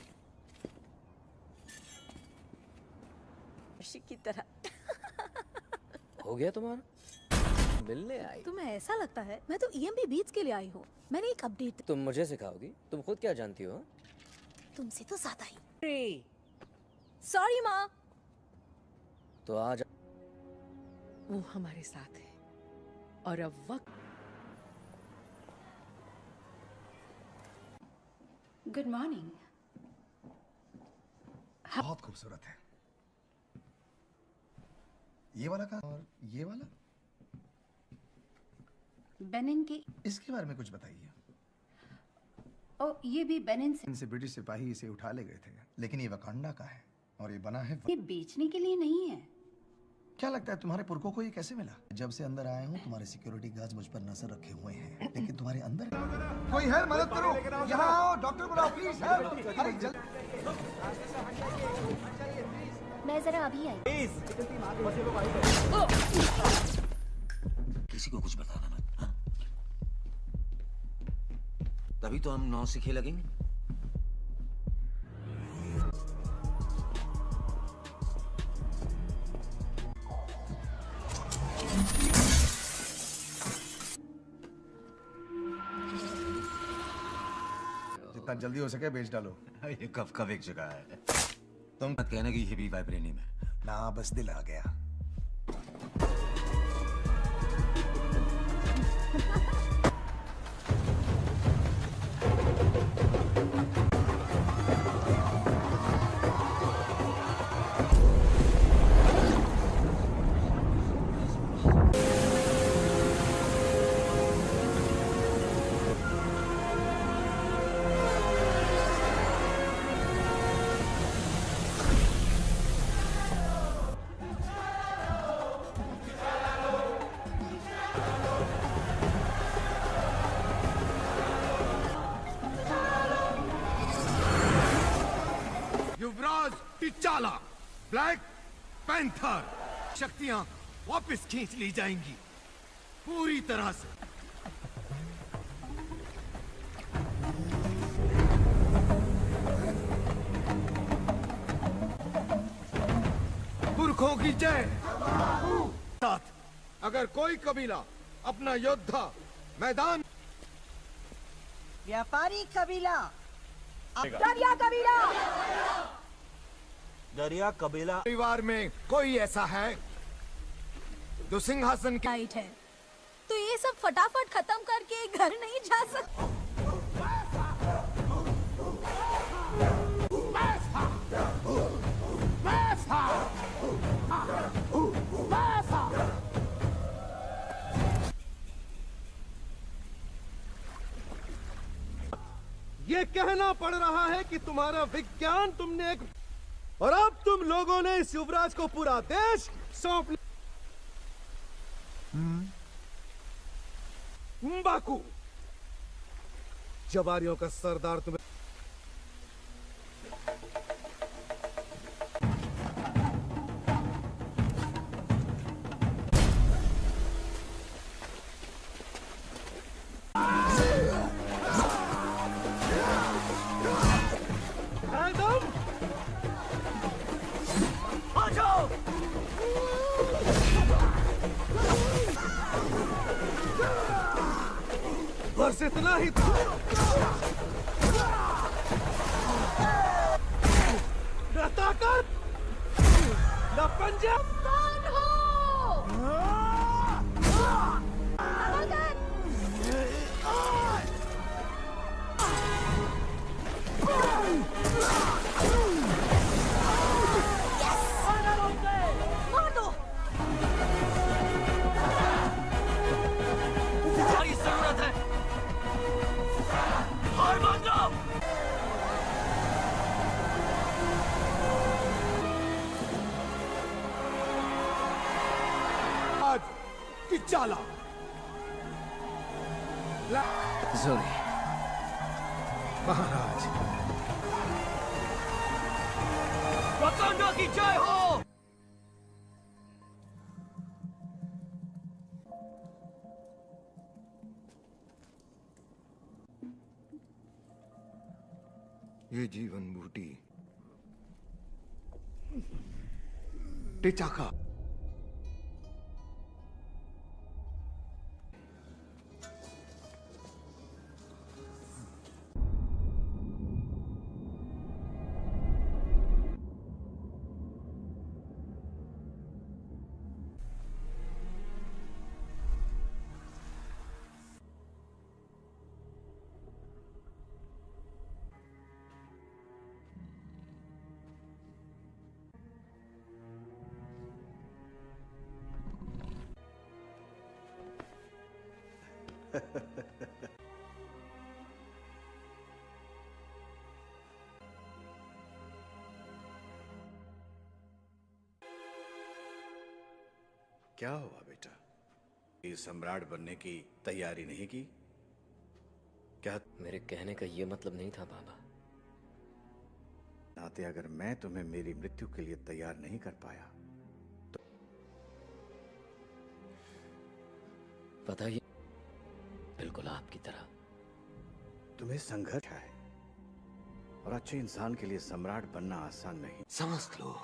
की तरह हो गया तुम्हारा मिलने आई। तुम्हें ऐसा लगता है? मैं तो ई एम बी बीच के लिए आई हूँ। मैंने एक अपडेट। तुम मुझे सिखाओगी? तुम खुद क्या जानती हो? तुमसे तो ज्यादा ही। सॉरी माँ। तो आज वो हमारे साथ है और अब वक्त। Good morning. बहुत खूबसूरत है। ये वाला का और ये वाला बेनिन की। इसके बारे में कुछ बताइए। ओ, ये भी बेनिन से। इनसे ब्रिटिश सिपाही इसे उठा ले गए थे, लेकिन ये वकांडा का है और ये बना है। ये बेचने के लिए नहीं है। क्या लगता है तुम्हारे पुरखों को ये कैसे मिला? जब से अंदर आया हूँ तुम्हारे सिक्योरिटी गार्ड्स मुझ पर नजर रखे हुए हैं, लेकिन तुम्हारे अंदर कोई है? मदद करो, यहाँ आओ, डॉक्टर बुलाओ प्लीज। मैं जरा अभी आई। किसी को कुछ बताना मत, तभी तो हम नौ सीखे लगेंगे। जितना जल्दी हो सके बेच डालो। ये कब कब एक जगह है। तुम मत कहना कि ये भी वाइब्रेनियम है। ना बस दिल आ गया। T'Challa, Black Panther, शक्तियां वापस खींच ली जाएंगी पूरी तरह से। पुरखों की जय। साथ अगर कोई कबीला अपना योद्धा मैदान व्यापारी कबीला कबीला दरिया कबीला परिवार में कोई ऐसा है जो सिंहासन की हाइट है तो ये सब फटाफट खत्म करके घर नहीं जा सकता। ये कहना पड़ रहा है कि तुम्हारा विज्ञान तुमने एक और अब तुम लोगों ने इस युवराज को पूरा देश सौंप लिया। बाकू जवारियों का सरदार तुम्हें इतना ही ना ताकत ना पंजा। कौन हो? T'Challa. Sorry. Maharaj. Wakanda ki jai ho. ये जीवन बूटी टिचाका क्या हुआ बेटा? ये सम्राट बनने की तैयारी नहीं की क्या? मेरे कहने का ये मतलब नहीं था बाबा। नाते अगर मैं तुम्हें मेरी मृत्यु के लिए तैयार नहीं कर पाया तो पता ही बिल्कुल आपकी तरह तुम्हें संघर्ष है और अच्छे इंसान के लिए सम्राट बनना आसान नहीं। समझ लो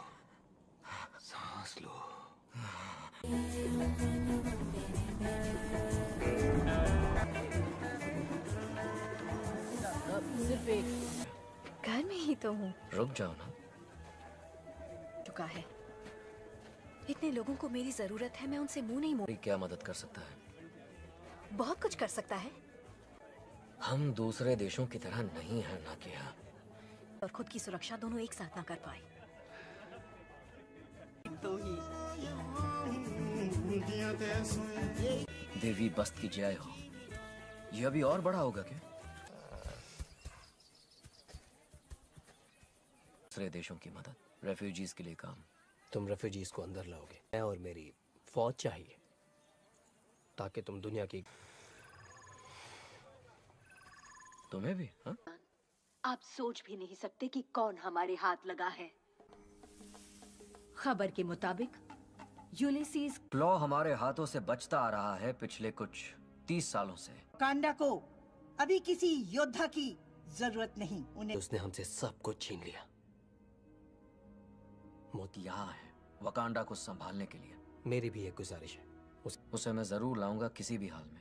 समझ लो। सिर्फ एक तो हूँ। रुक जाओ ना। चुका है। इतने लोगों को मेरी जरूरत है, मैं उनसे मुंह नहीं मोड़। क्या मदद कर सकता है? बहुत कुछ कर सकता है। हम दूसरे देशों की तरह नहीं है ना कि और खुद की सुरक्षा दोनों एक साथ ना कर पाए तो ही। देवी बस्त की जय हो। यह अभी और बड़ा होगा क्या? दूसरे देशों की मदद, रेफ्यूजीज के लिए काम। तुम रेफ्यूजीज को अंदर लाओगे। मैं और मेरी फौज चाहिए ताकि तुम दुनिया की। तुम्हें भी हा? आप सोच भी नहीं सकते कि कौन हमारे हाथ लगा है। खबर के मुताबिक यूलिसीज क्लॉ हमारे हाथों से बचता आ रहा है पिछले कुछ तीस सालों से। वाकांडा को अभी किसी योद्धा की जरूरत नहीं। उन्हें उसने हमसे सब कुछ छीन लिया। मौत यहाँ है वाकांडा को संभालने के लिए। मेरी भी एक गुजारिश है, उस... उसे मैं जरूर लाऊंगा किसी भी हाल में।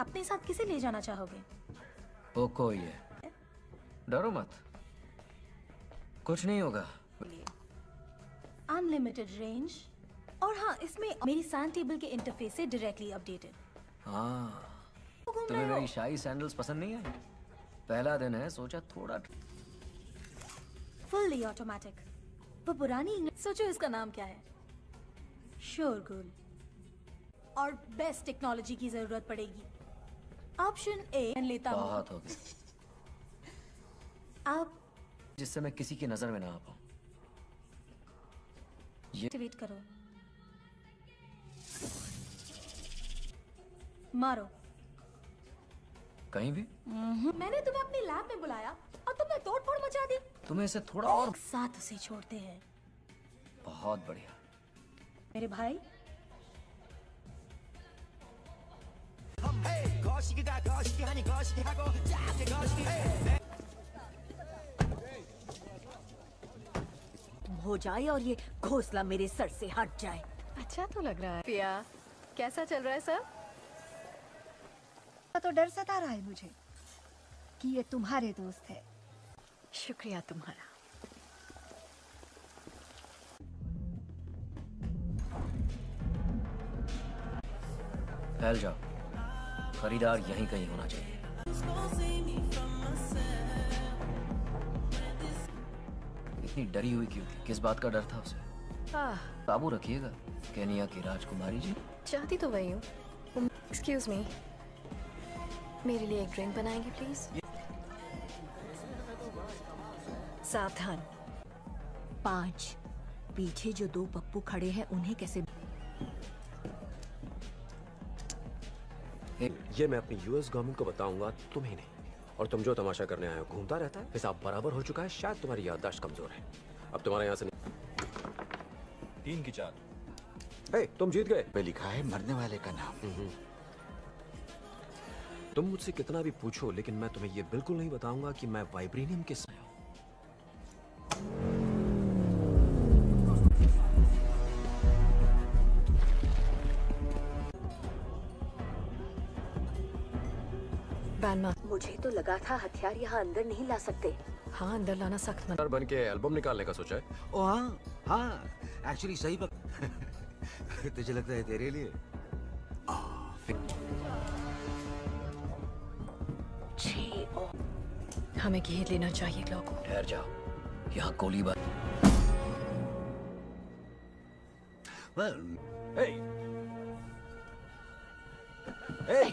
अपने साथ किसे ले जाना चाहोगे? ओकोये। डरो मत, कुछ नहीं होगा। अनलिमिटेड रेंज और हाँ, इसमें मेरी सैंड टेबल के इंटरफेस से डायरेक्टली अपडेटेड। हाँ, तुम्हें मेरी शाही सैंडल्स पसंद नहीं है? पहला दिन है, सोचा थोड़ा। फुल्ली ऑटोमेटिक, वो पुरानी। सोचो इसका नाम क्या है? शोरगुल। और बेस्ट टेक्नोलॉजी की जरूरत पड़ेगी। ऑप्शन ए लेता हूँ। आप जिससे मैं किसी की नजर में ना आ पाऊं। एक्टिवेट करो, मारो कहीं भी। मैंने तुम्हें अपनी लैब में बुलाया और तुमने तोड़फोड़ मचा दी। तुम्हें इसे थोड़ा और साथ उसे छोड़ते हैं। बहुत बढ़िया मेरे भाई। तुम हो जाए और ये घोंसला मेरे सर से हट जाए। अच्छा तो लग रहा है पिया। कैसा चल रहा है सब? तो डर सता रहा है मुझे कि ये तुम्हारे दोस्त है। शुक्रिया तुम्हारा। फैल जाओ। खरीदार यहीं कहीं होना चाहिए। इतनी डरी हुई क्यों थी? किस बात का डर था उसे? काबू रखिएगा। केनिया की राजकुमारी जी। चाहती तो वही हूँ। एक्सक्यूज मी, मेरे लिए एक ड्रिंक बनाएंगे प्लीज? सावधान। पांच पीछे जो दो पप्पू खड़े हैं उन्हें कैसे? ये मैं अपनी यूएस गवर्नमेंट को बताऊंगा, तुम्हें नहीं। और तुम जो तमाशा करने आए हो घूमता रहता है। हिसाब बराबर हो चुका है, शायद तुम्हारी याददाश्त कमजोर है। अब तुम्हारे यहाँ से नहीं। तीन की चार। हे, तुम जीत गए। पे लिखा है मरने वाले का नाम। तुम मुझसे कितना भी पूछो लेकिन मैं तुम्हें ये बिल्कुल नहीं बताऊंगा कि मैं वाइब्रेनियम के साथ। मुझे तो लगा था हथियार यहाँ अंदर नहीं ला सकते। हाँ, अंदर लाना सख्त मना। बनके एल्बम निकालने का सोचा है? ओ हाँ हाँ, एक्चुअली सही बात। तुझे लगता है तेरे लिए? हमें घेर लेना चाहिए लोगों। ठहर जाओ, यहाँ Golibar. well, hey. hey. hey.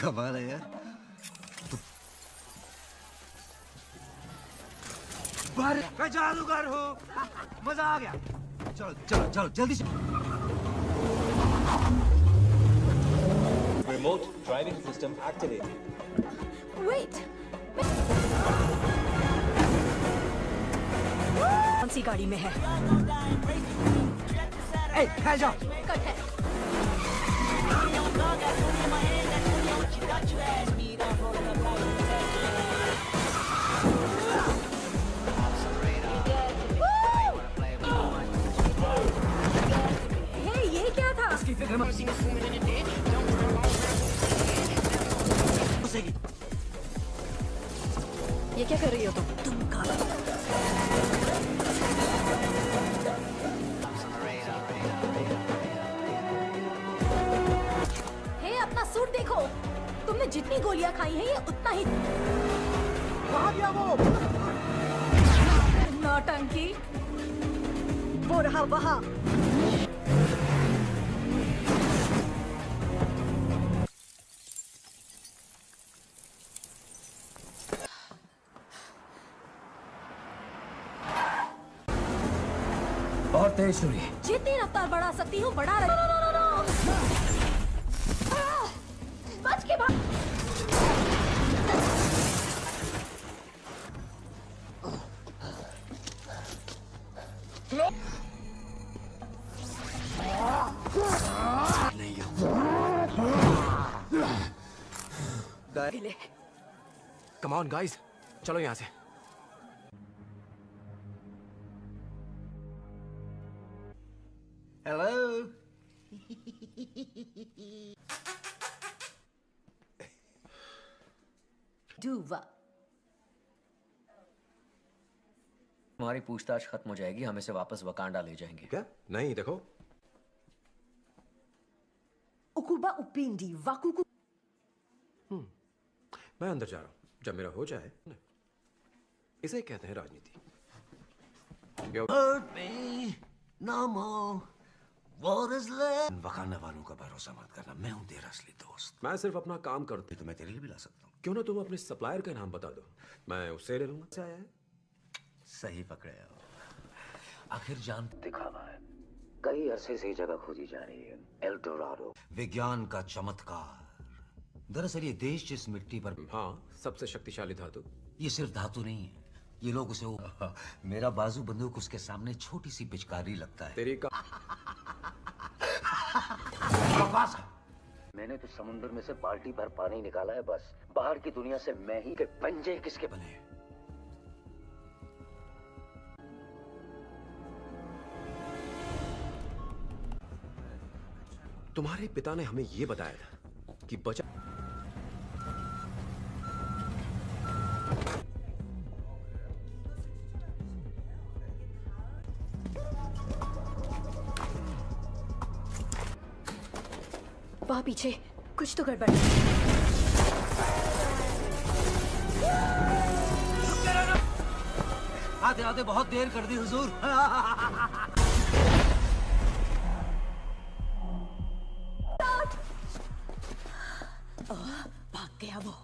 कमाल है यार। इस बार मैं जादूगर हूँ। मजा आ गया। चलो चलो चलो जल्दी से। Remote driving system activated. Wait. कौन सी गाड़ी में है? ए, खा जाओ। कट है। हे, ये क्या था? उसकी फिक्र मत कीजिए। ये क्या कर रही हो तुम? तुम कहाँ? देखो, तुमने जितनी गोलियां खाई हैं ये उतना ही। कहाँ गया वो? नौटंकी, वो रहा वहाँ। और तेज शुरी। जितनी रफ्तार बढ़ा सकती हूँ बढ़ा रही। Come on guys, चलो यहाँ से। Hello. Duva. हमारी पूछताछ खत्म हो जाएगी, हम इसे वापस वकांडा ले जाएंगे। क्या? नहीं देखो। Ukuba upindi wakuku. हम्म, मैं अंदर जा रहा हूँ। जब मेरा हो जाए। इसे कहते हैं राजनीति। वकांडा वालों का भरोसा मत करना, मैं हूँ तेरा असली दोस्त। मैं सिर्फ अपना काम करता हूँ, तो मैं तेरे लिए भी ला सकता हूँ। क्यों ना तुम अपने सप्लायर का नाम बता दो, मैं उससे ले लूंगा। सही पकड़े हो। आखिर जान दिखावा है। कई अरसे से जगह खोजी जा रही है, एल्डोराडो। विज्ञान का चमत्कार। दरअसल ये देश जिस मिट्टी पर, हाँ, सबसे शक्तिशाली धातु। ये सिर्फ धातु नहीं है, ये लोग उसे हाँ, मेरा बाजू बंदूक उसके सामने छोटी सी पिचकारी लगता है। तेरी का मैंने तो समुद्र में से बाल्टी भर पानी निकाला है, बस बाहर की दुनिया से मैं ही के पंजे किसके बने। तुम्हारे पिता ने हमें ये बताया था कि बचा वहाँ पीछे कुछ तो गड़बड़। आते आते बहुत देर कर दी हुजूर। भाग गया वो।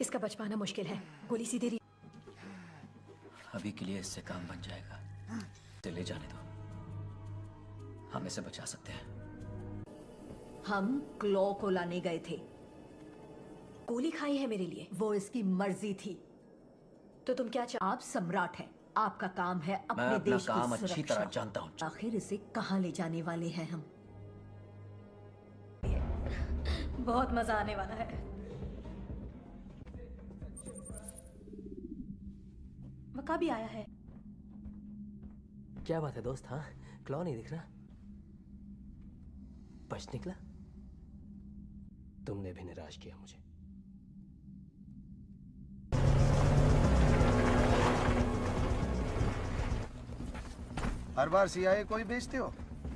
इसका बच पाना मुश्किल है, गोली सीधे रही। अभी के लिए इससे काम बन जाएगा, चले जाने दो, हम इसे बचा सकते हैं। हम क्लॉ को लाने गए थे, गोली खाई है मेरे लिए, वो इसकी मर्जी थी। तो तुम क्या चाहते? आप सम्राट हैं, आपका काम है अपने मैं देश काम की अच्छी तरह जानता हूँ। आखिर इसे कहाँ ले जाने वाले हैं हम? बहुत मजा आने वाला है। मका भी आया है। क्या बात है दोस्त? हाँ, क्लॉ नहीं दिख रहा, बच निकला। तुमने भी निराश किया मुझे। हर बार सीआईए कोई बेचते हो?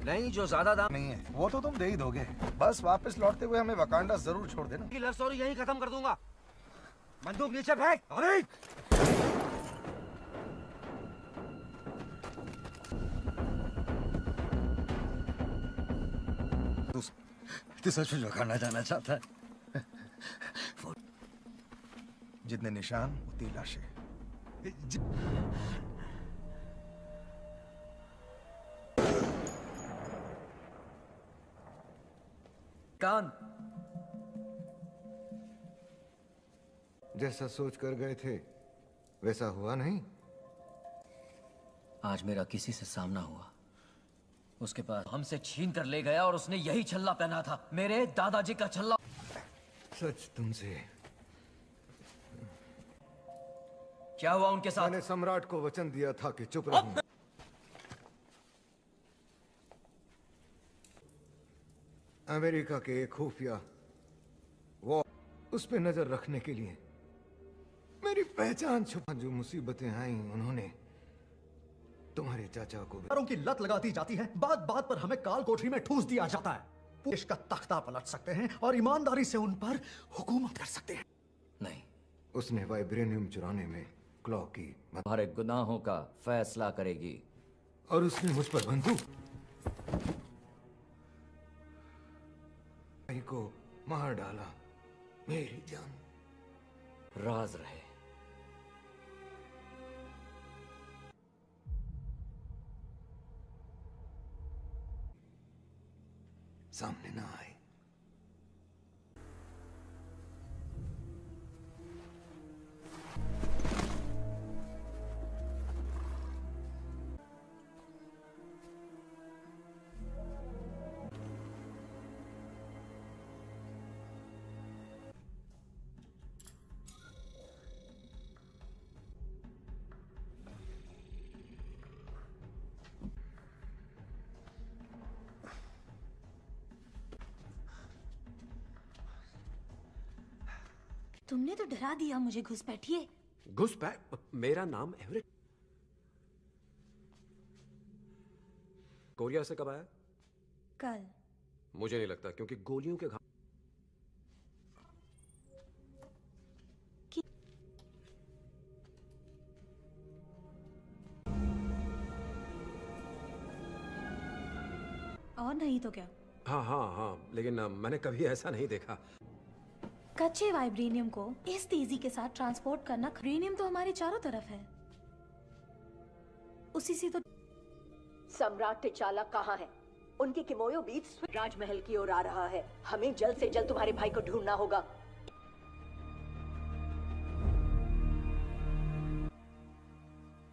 नहीं, जो ज्यादा दाम नहीं है वो तो तुम दे ही दोगे। बस वापस लौटते हुए हमें वकांडा जरूर छोड़ देना। कि लव स्टोरी यही खत्म कर दूंगा। बंदूक नीचे फेंक। अरे तो सच में वकांडा जाना चाहता है। जितने निशान उतनी लाशें। कान जैसा सोच कर गए थे वैसा हुआ नहीं। आज मेरा किसी से सामना हुआ, उसके पास हमसे छीन कर ले गया और उसने यही छल्ला पहना था, मेरे दादाजी का छल्ला। सच तुमसे। क्या हुआ उनके साथ? मैंने सम्राट को वचन दिया था कि चुप रहूं। अमेरिका के एक खुफिया वो उस पर नजर रखने के लिए मेरी पहचान छुपा। जो मुसीबतें आई उन्होंने तुम्हारे चाचा को कारों की लत लगाती जाती है, बात बात पर हमें काल कोठरी में ठूस दिया जाता है। देश का तख्ता पलट सकते हैं और ईमानदारी से उन पर हुकूमत कर सकते हैं। नहीं, उसने वाइब्रेनियम चुराने में क्लॉ की हमारे गुनाहों का फैसला करेगी। और उसने मुझ पर बंदूक को मार डाला। मेरी जान राज रहे। सामने ना आए। तुमने तो डरा दिया मुझे। घुसपैठिए। घुसपैठ? मेरा नाम एवरेट। कोरिया से कब आया? कल। मुझे नहीं लगता, क्योंकि गोलियों के घाव और नहीं तो क्या। हाँ हाँ हाँ, लेकिन मैंने कभी ऐसा नहीं देखा। कच्चे वाइब्रेनियम को इस तेजी के साथ ट्रांसपोर्ट करना। वाइब्रेनियम तो हमारे चारों तरफ है, उसी से तो। सम्राट टिचाला कहाँ है? उनके किमोयो बीच राजमहल की ओर आ रहा है। हमें जल्द से जल्द तुम्हारे भाई को ढूंढना होगा।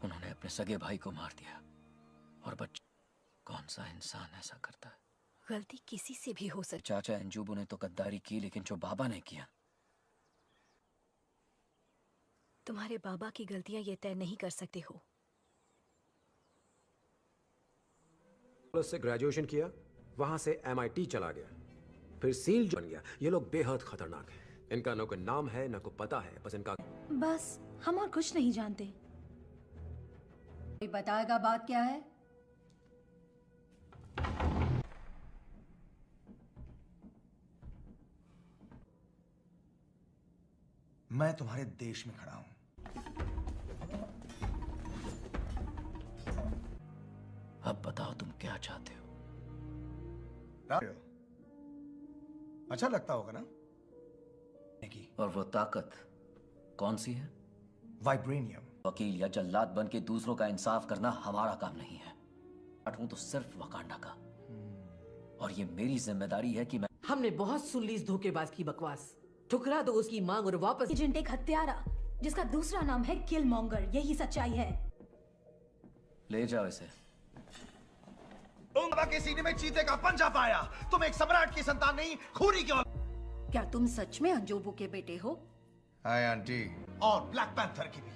उन्होंने अपने सगे भाई को मार दिया और बच्चा। कौन सा इंसान ऐसा करता है? गलती किसी से भी हो सकती। चाचा अंजूबू ने तो गद्दारी की, लेकिन जो बाबा ने किया। तुम्हारे बाबा की गलतियां ये तय नहीं कर सकते हो। प्लस से ग्रेजुएशन किया, वहां से एम आई टी चला गया, फिर सील बन गया। ये लोग बेहद खतरनाक हैं। इनका न कोई नाम है न कोई पता है, बस इनका। बस हम और कुछ नहीं जानते। कोई बताएगा बात क्या है? मैं तुम्हारे देश में खड़ा हूं। अब बताओ तुम क्या चाहते हो? अच्छा लगता होगा ना? और वो ताकत कौन सी है? वाइब्रेनियम। वकील या जल्लाद बन के दूसरों का इंसाफ करना हमारा काम नहीं है। हूं तो सिर्फ वकांडा का, और ये मेरी जिम्मेदारी है कि मैं। हमने बहुत सुन ली इस धोखेबाज की बकवास। ठुकरा दो उसकी मांग और वापस। एजेंट एक हत्यारा जिसका दूसरा नाम है किल मॉन्गर, यही सच्चाई है। ले जाओ इसे। उंगबा के सीने में चीते का पंजा पाया। तुम एक सम्राट की संतान नहीं, खूनी की। क्या तुम सच में अंजोबू के बेटे हो? Hi aunty. और ब्लैक पैंथर की भी।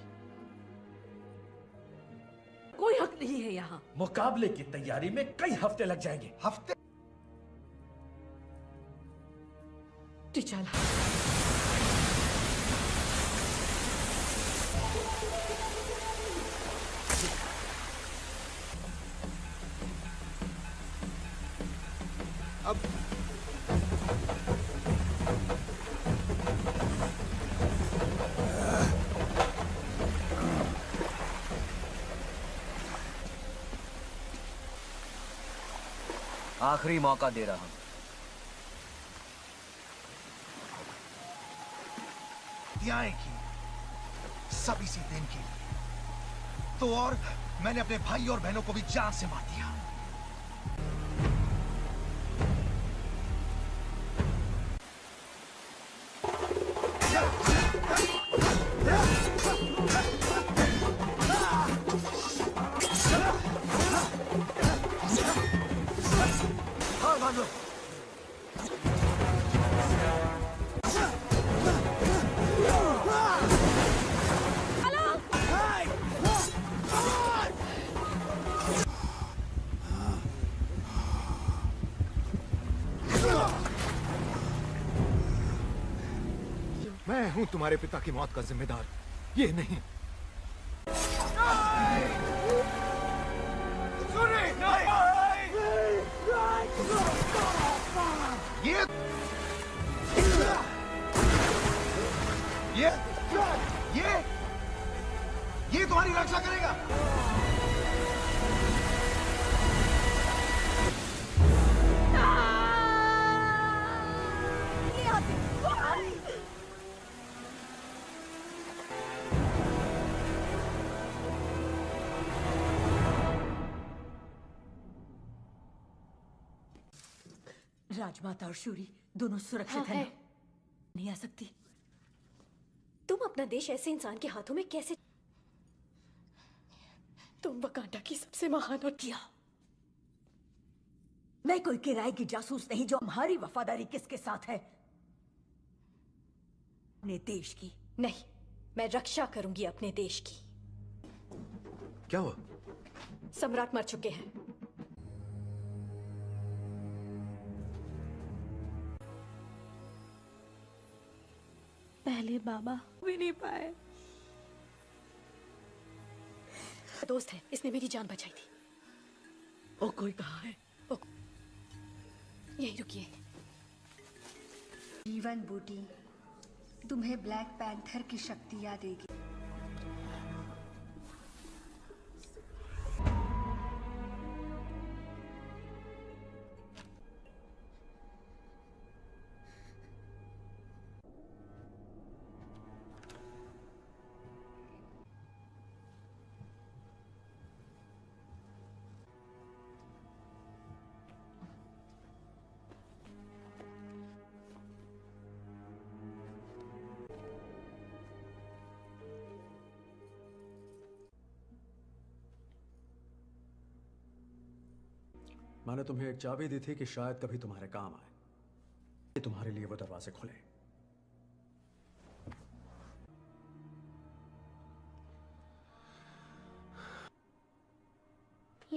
कोई हक नहीं है यहाँ। मुकाबले की तैयारी में कई हफ्ते लग जाएंगे। हफ्ते? टिचाला। अब आखिरी मौका दे रहा हूं। की सब इसी दिन की तो और मैंने अपने भाई और बहनों को भी जान से मार दिया। तुम्हारे पिता की मौत का जिम्मेदार ये नहीं। ये ये ये ये तुम्हारी रक्षा करेगा। राजमाता और शूरी दोनों सुरक्षित हाँ हैं। है। नहीं आ सकती। तुम अपना देश ऐसे इंसान के हाथों में कैसे? तुम वकांडा की सबसे महान और किया। मैं कोई किराए की जासूस नहीं जो हमारी वफादारी किसके साथ है अपने देश की नहीं। मैं रक्षा करूंगी अपने देश की। क्या हुआ? सम्राट मर चुके हैं। पहले बाबा भी नहीं पाए। दोस्त है, इसने मेरी जान बचाई थी। ओ कोई कहा है? ओ, यही रुकिए। जीवन बूटी तुम्हें ब्लैक पैंथर की शक्ति याद देगी। मैंने तुम्हें एक चाबी दी थी कि शायद कभी तुम्हारे काम आए, कि तुम्हारे लिए वो दरवाजे खुले।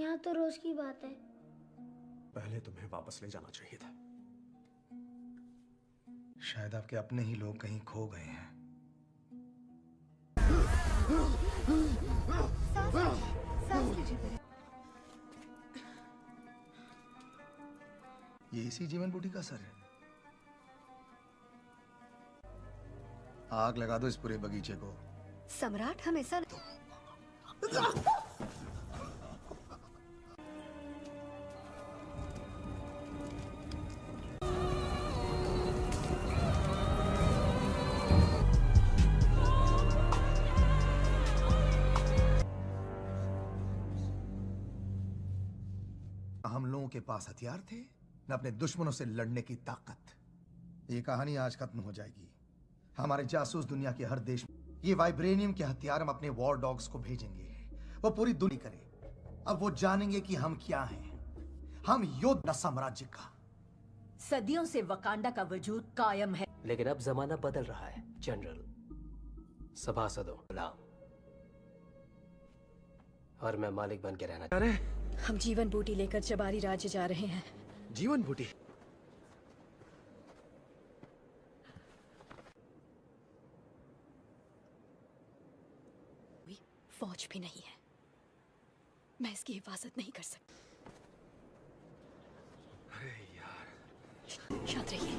यहाँ तो रोज की बात है। पहले तुम्हें वापस ले जाना चाहिए था। शायद आपके अपने ही लोग कहीं खो गए हैं। सांस लीजिए, सांस लीजिए। ये इसी जीवन बूटी का असर है। आग लगा दो इस पूरे बगीचे को। सम्राट हम ऐसा हम लोगों के पास हथियार थे न अपने दुश्मनों से लड़ने की ताकत। ये कहानी आज खत्म हो जाएगी। हमारे जासूस दुनिया के हर देश में ये वाइब्रेनियम के हथियार हम अपने वॉर डॉग्स को भेजेंगे। वो पूरी दुनिया करे। अब वो जानेंगे कि हम क्या हैं। हम योद्धा साम्राज्य का। सदियों से वकांडा का वजूद कायम है, लेकिन अब जमाना बदल रहा है जनरल। सभासदों और मैं मालिक बन के रहना। अरे हम जीवन बूटी लेकर जबारी राज्य जा रहे हैं। जीवन बूटी फौज भी नहीं है। मैं इसकी हिफाजत नहीं कर सकती। अरे यार शांत रहिए।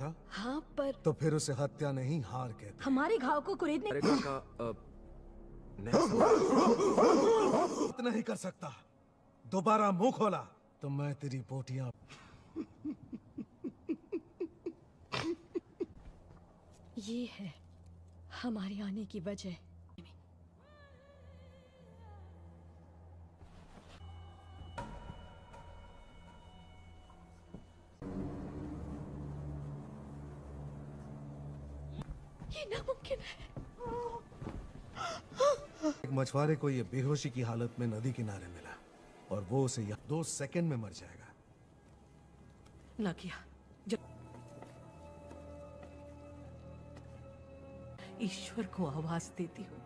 था? हाँ पर तो फिर उसे हत्या नहीं हार कहते। हमारे घाव को कुरेदने का इतना ही कर सकता। दोबारा मुंह खोला तो मैं तेरी बोटियां। ये है हमारे आने की वजह। ये नामुमकिन है। एक मछुआरे को ये बेहोशी की हालत में नदी किनारे मिला और वो उसे यहाँ दो सेकंड में मर जाएगा। ना किया ईश्वर को आवाज देती हूँ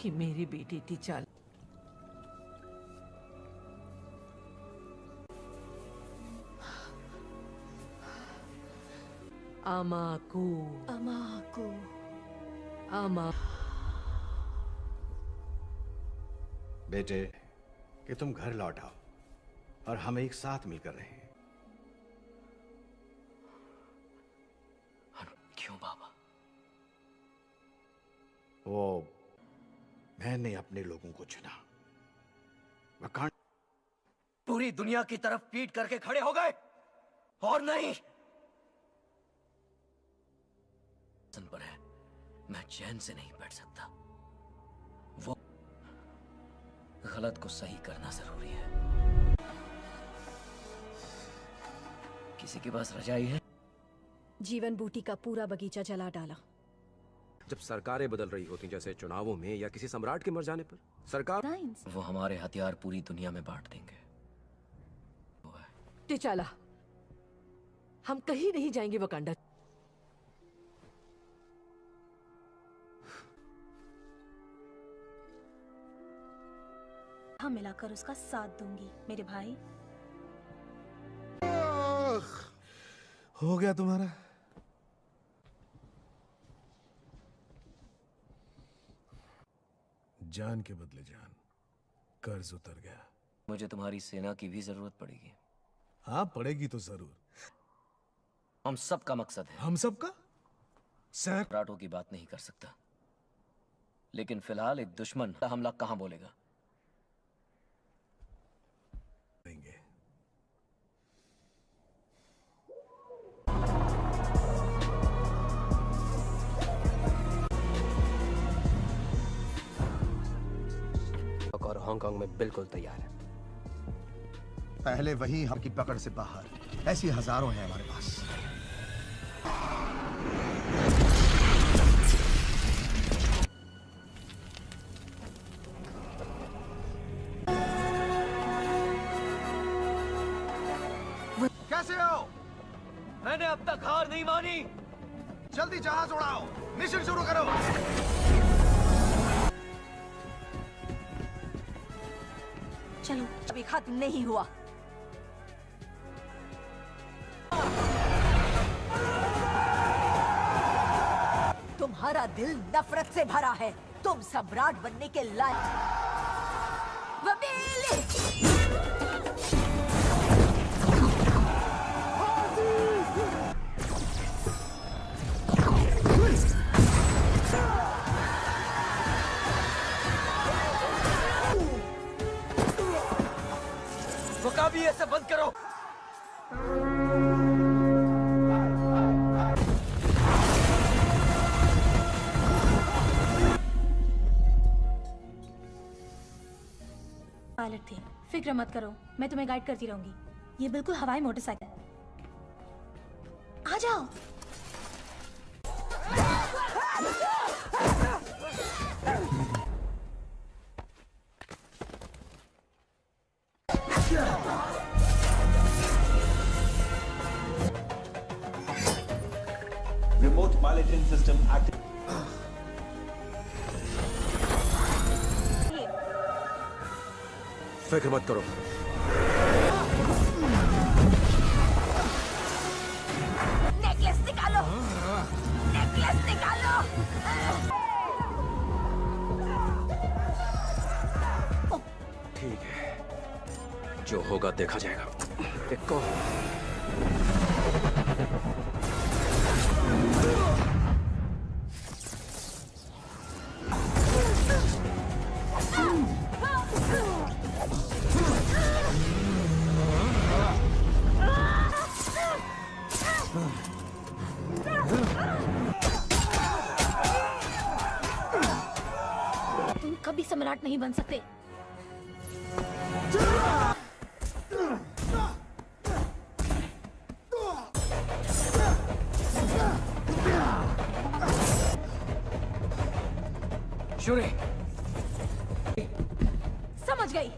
कि मेरी बेटी टीचर अमाकू अमाकू अमा। बेटे कि तुम घर लौट आओ और हम एक साथ मिलकर रहें। क्यों बाबा? वो मैंने अपने लोगों को चुना। वकांडा पूरी दुनिया की तरफ पीट करके खड़े हो गए और नहीं पर है। मैं चैन से नहीं बैठ सकता। वो गलत को सही करना जरूरी है। किसी के पास रजाई है? जीवन बूटी का पूरा बगीचा जला डाला। जब सरकारें बदल रही होती जैसे चुनावों में या किसी सम्राट के मर जाने पर सरकार वो हमारे हथियार पूरी दुनिया में बांट देंगे। टिचाला हम कहीं नहीं जाएंगे। वकांडा मिलाकर उसका साथ दूंगी मेरे भाई। हो गया तुम्हारा। जान के बदले जान, कर्ज उतर गया। मुझे तुम्हारी सेना की भी जरूरत पड़ेगी। हाँ पड़ेगी तो जरूर। हम सब का मकसद है। हम सब का? सम्राटों की बात नहीं कर सकता, लेकिन फिलहाल एक दुश्मन हमला कहां बोलेगा। और हांगकांग में बिल्कुल तैयार है। पहले वही हम की पकड़ से बाहर। ऐसी हजारों हैं हमारे पास। कैसे हो? मैंने अब तक हार नहीं मानी। जल्दी जहाज उड़ाओ, मिशन शुरू करो। चलो अभी खत्म नहीं हुआ। तुम्हारा दिल नफरत से भरा है। तुम सम्राट बनने के लायक। वकाबी ऐसे बंद करो। पायलट थी, फिक्र मत करो, मैं तुम्हें गाइड करती रहूंगी। ये बिल्कुल हवाई मोटरसाइकिल। आ जाओ। Remote piloting system active. फिक्र मत करो। नेकलेस निकालो, नेकलेस निकालो। ठीक है, जो होगा देखा जाएगा। देखो। ललाट नहीं बन सकते। शूरी समझ गई।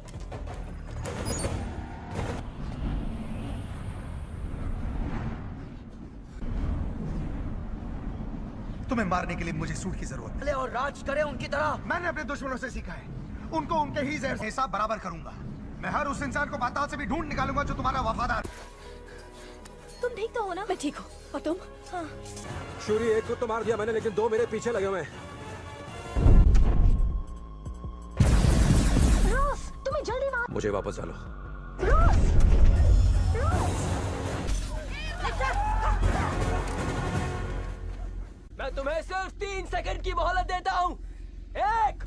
तुम्हें मारने के लिए मुझे सूट की जरूरत है और राज करे उनकी तरह। मैंने अपने दुश्मनों से सीखा है, उनको उनके ही जहर से हिसाब बराबर करूंगा। मैं हर उस इंसान को बाताल से भी ढूंढ निकालूंगा जो तुम्हारा वफादार। तुम ठीक तो हो ना? मैं ठीक हूँ। और तुम? हाँ। शूरी, एक को तो मार दिया मैंने, लेकिन दो मेरे पीछे लगे हुए हैं। रोस, तुम्हें जल्दी मार। मुझे वापस डालो। मैं तुम्हें सिर्फ तीन सेकंड की मोहलत देता हूँ। एक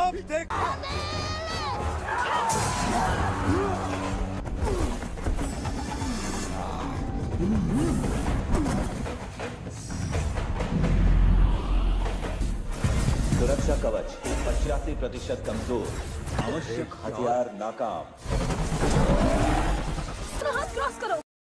अब देख। सुरक्षा कवच पचासी प्रतिशत कमजोर। आवश्यक हथियार नाकाम। क्रॉस करो।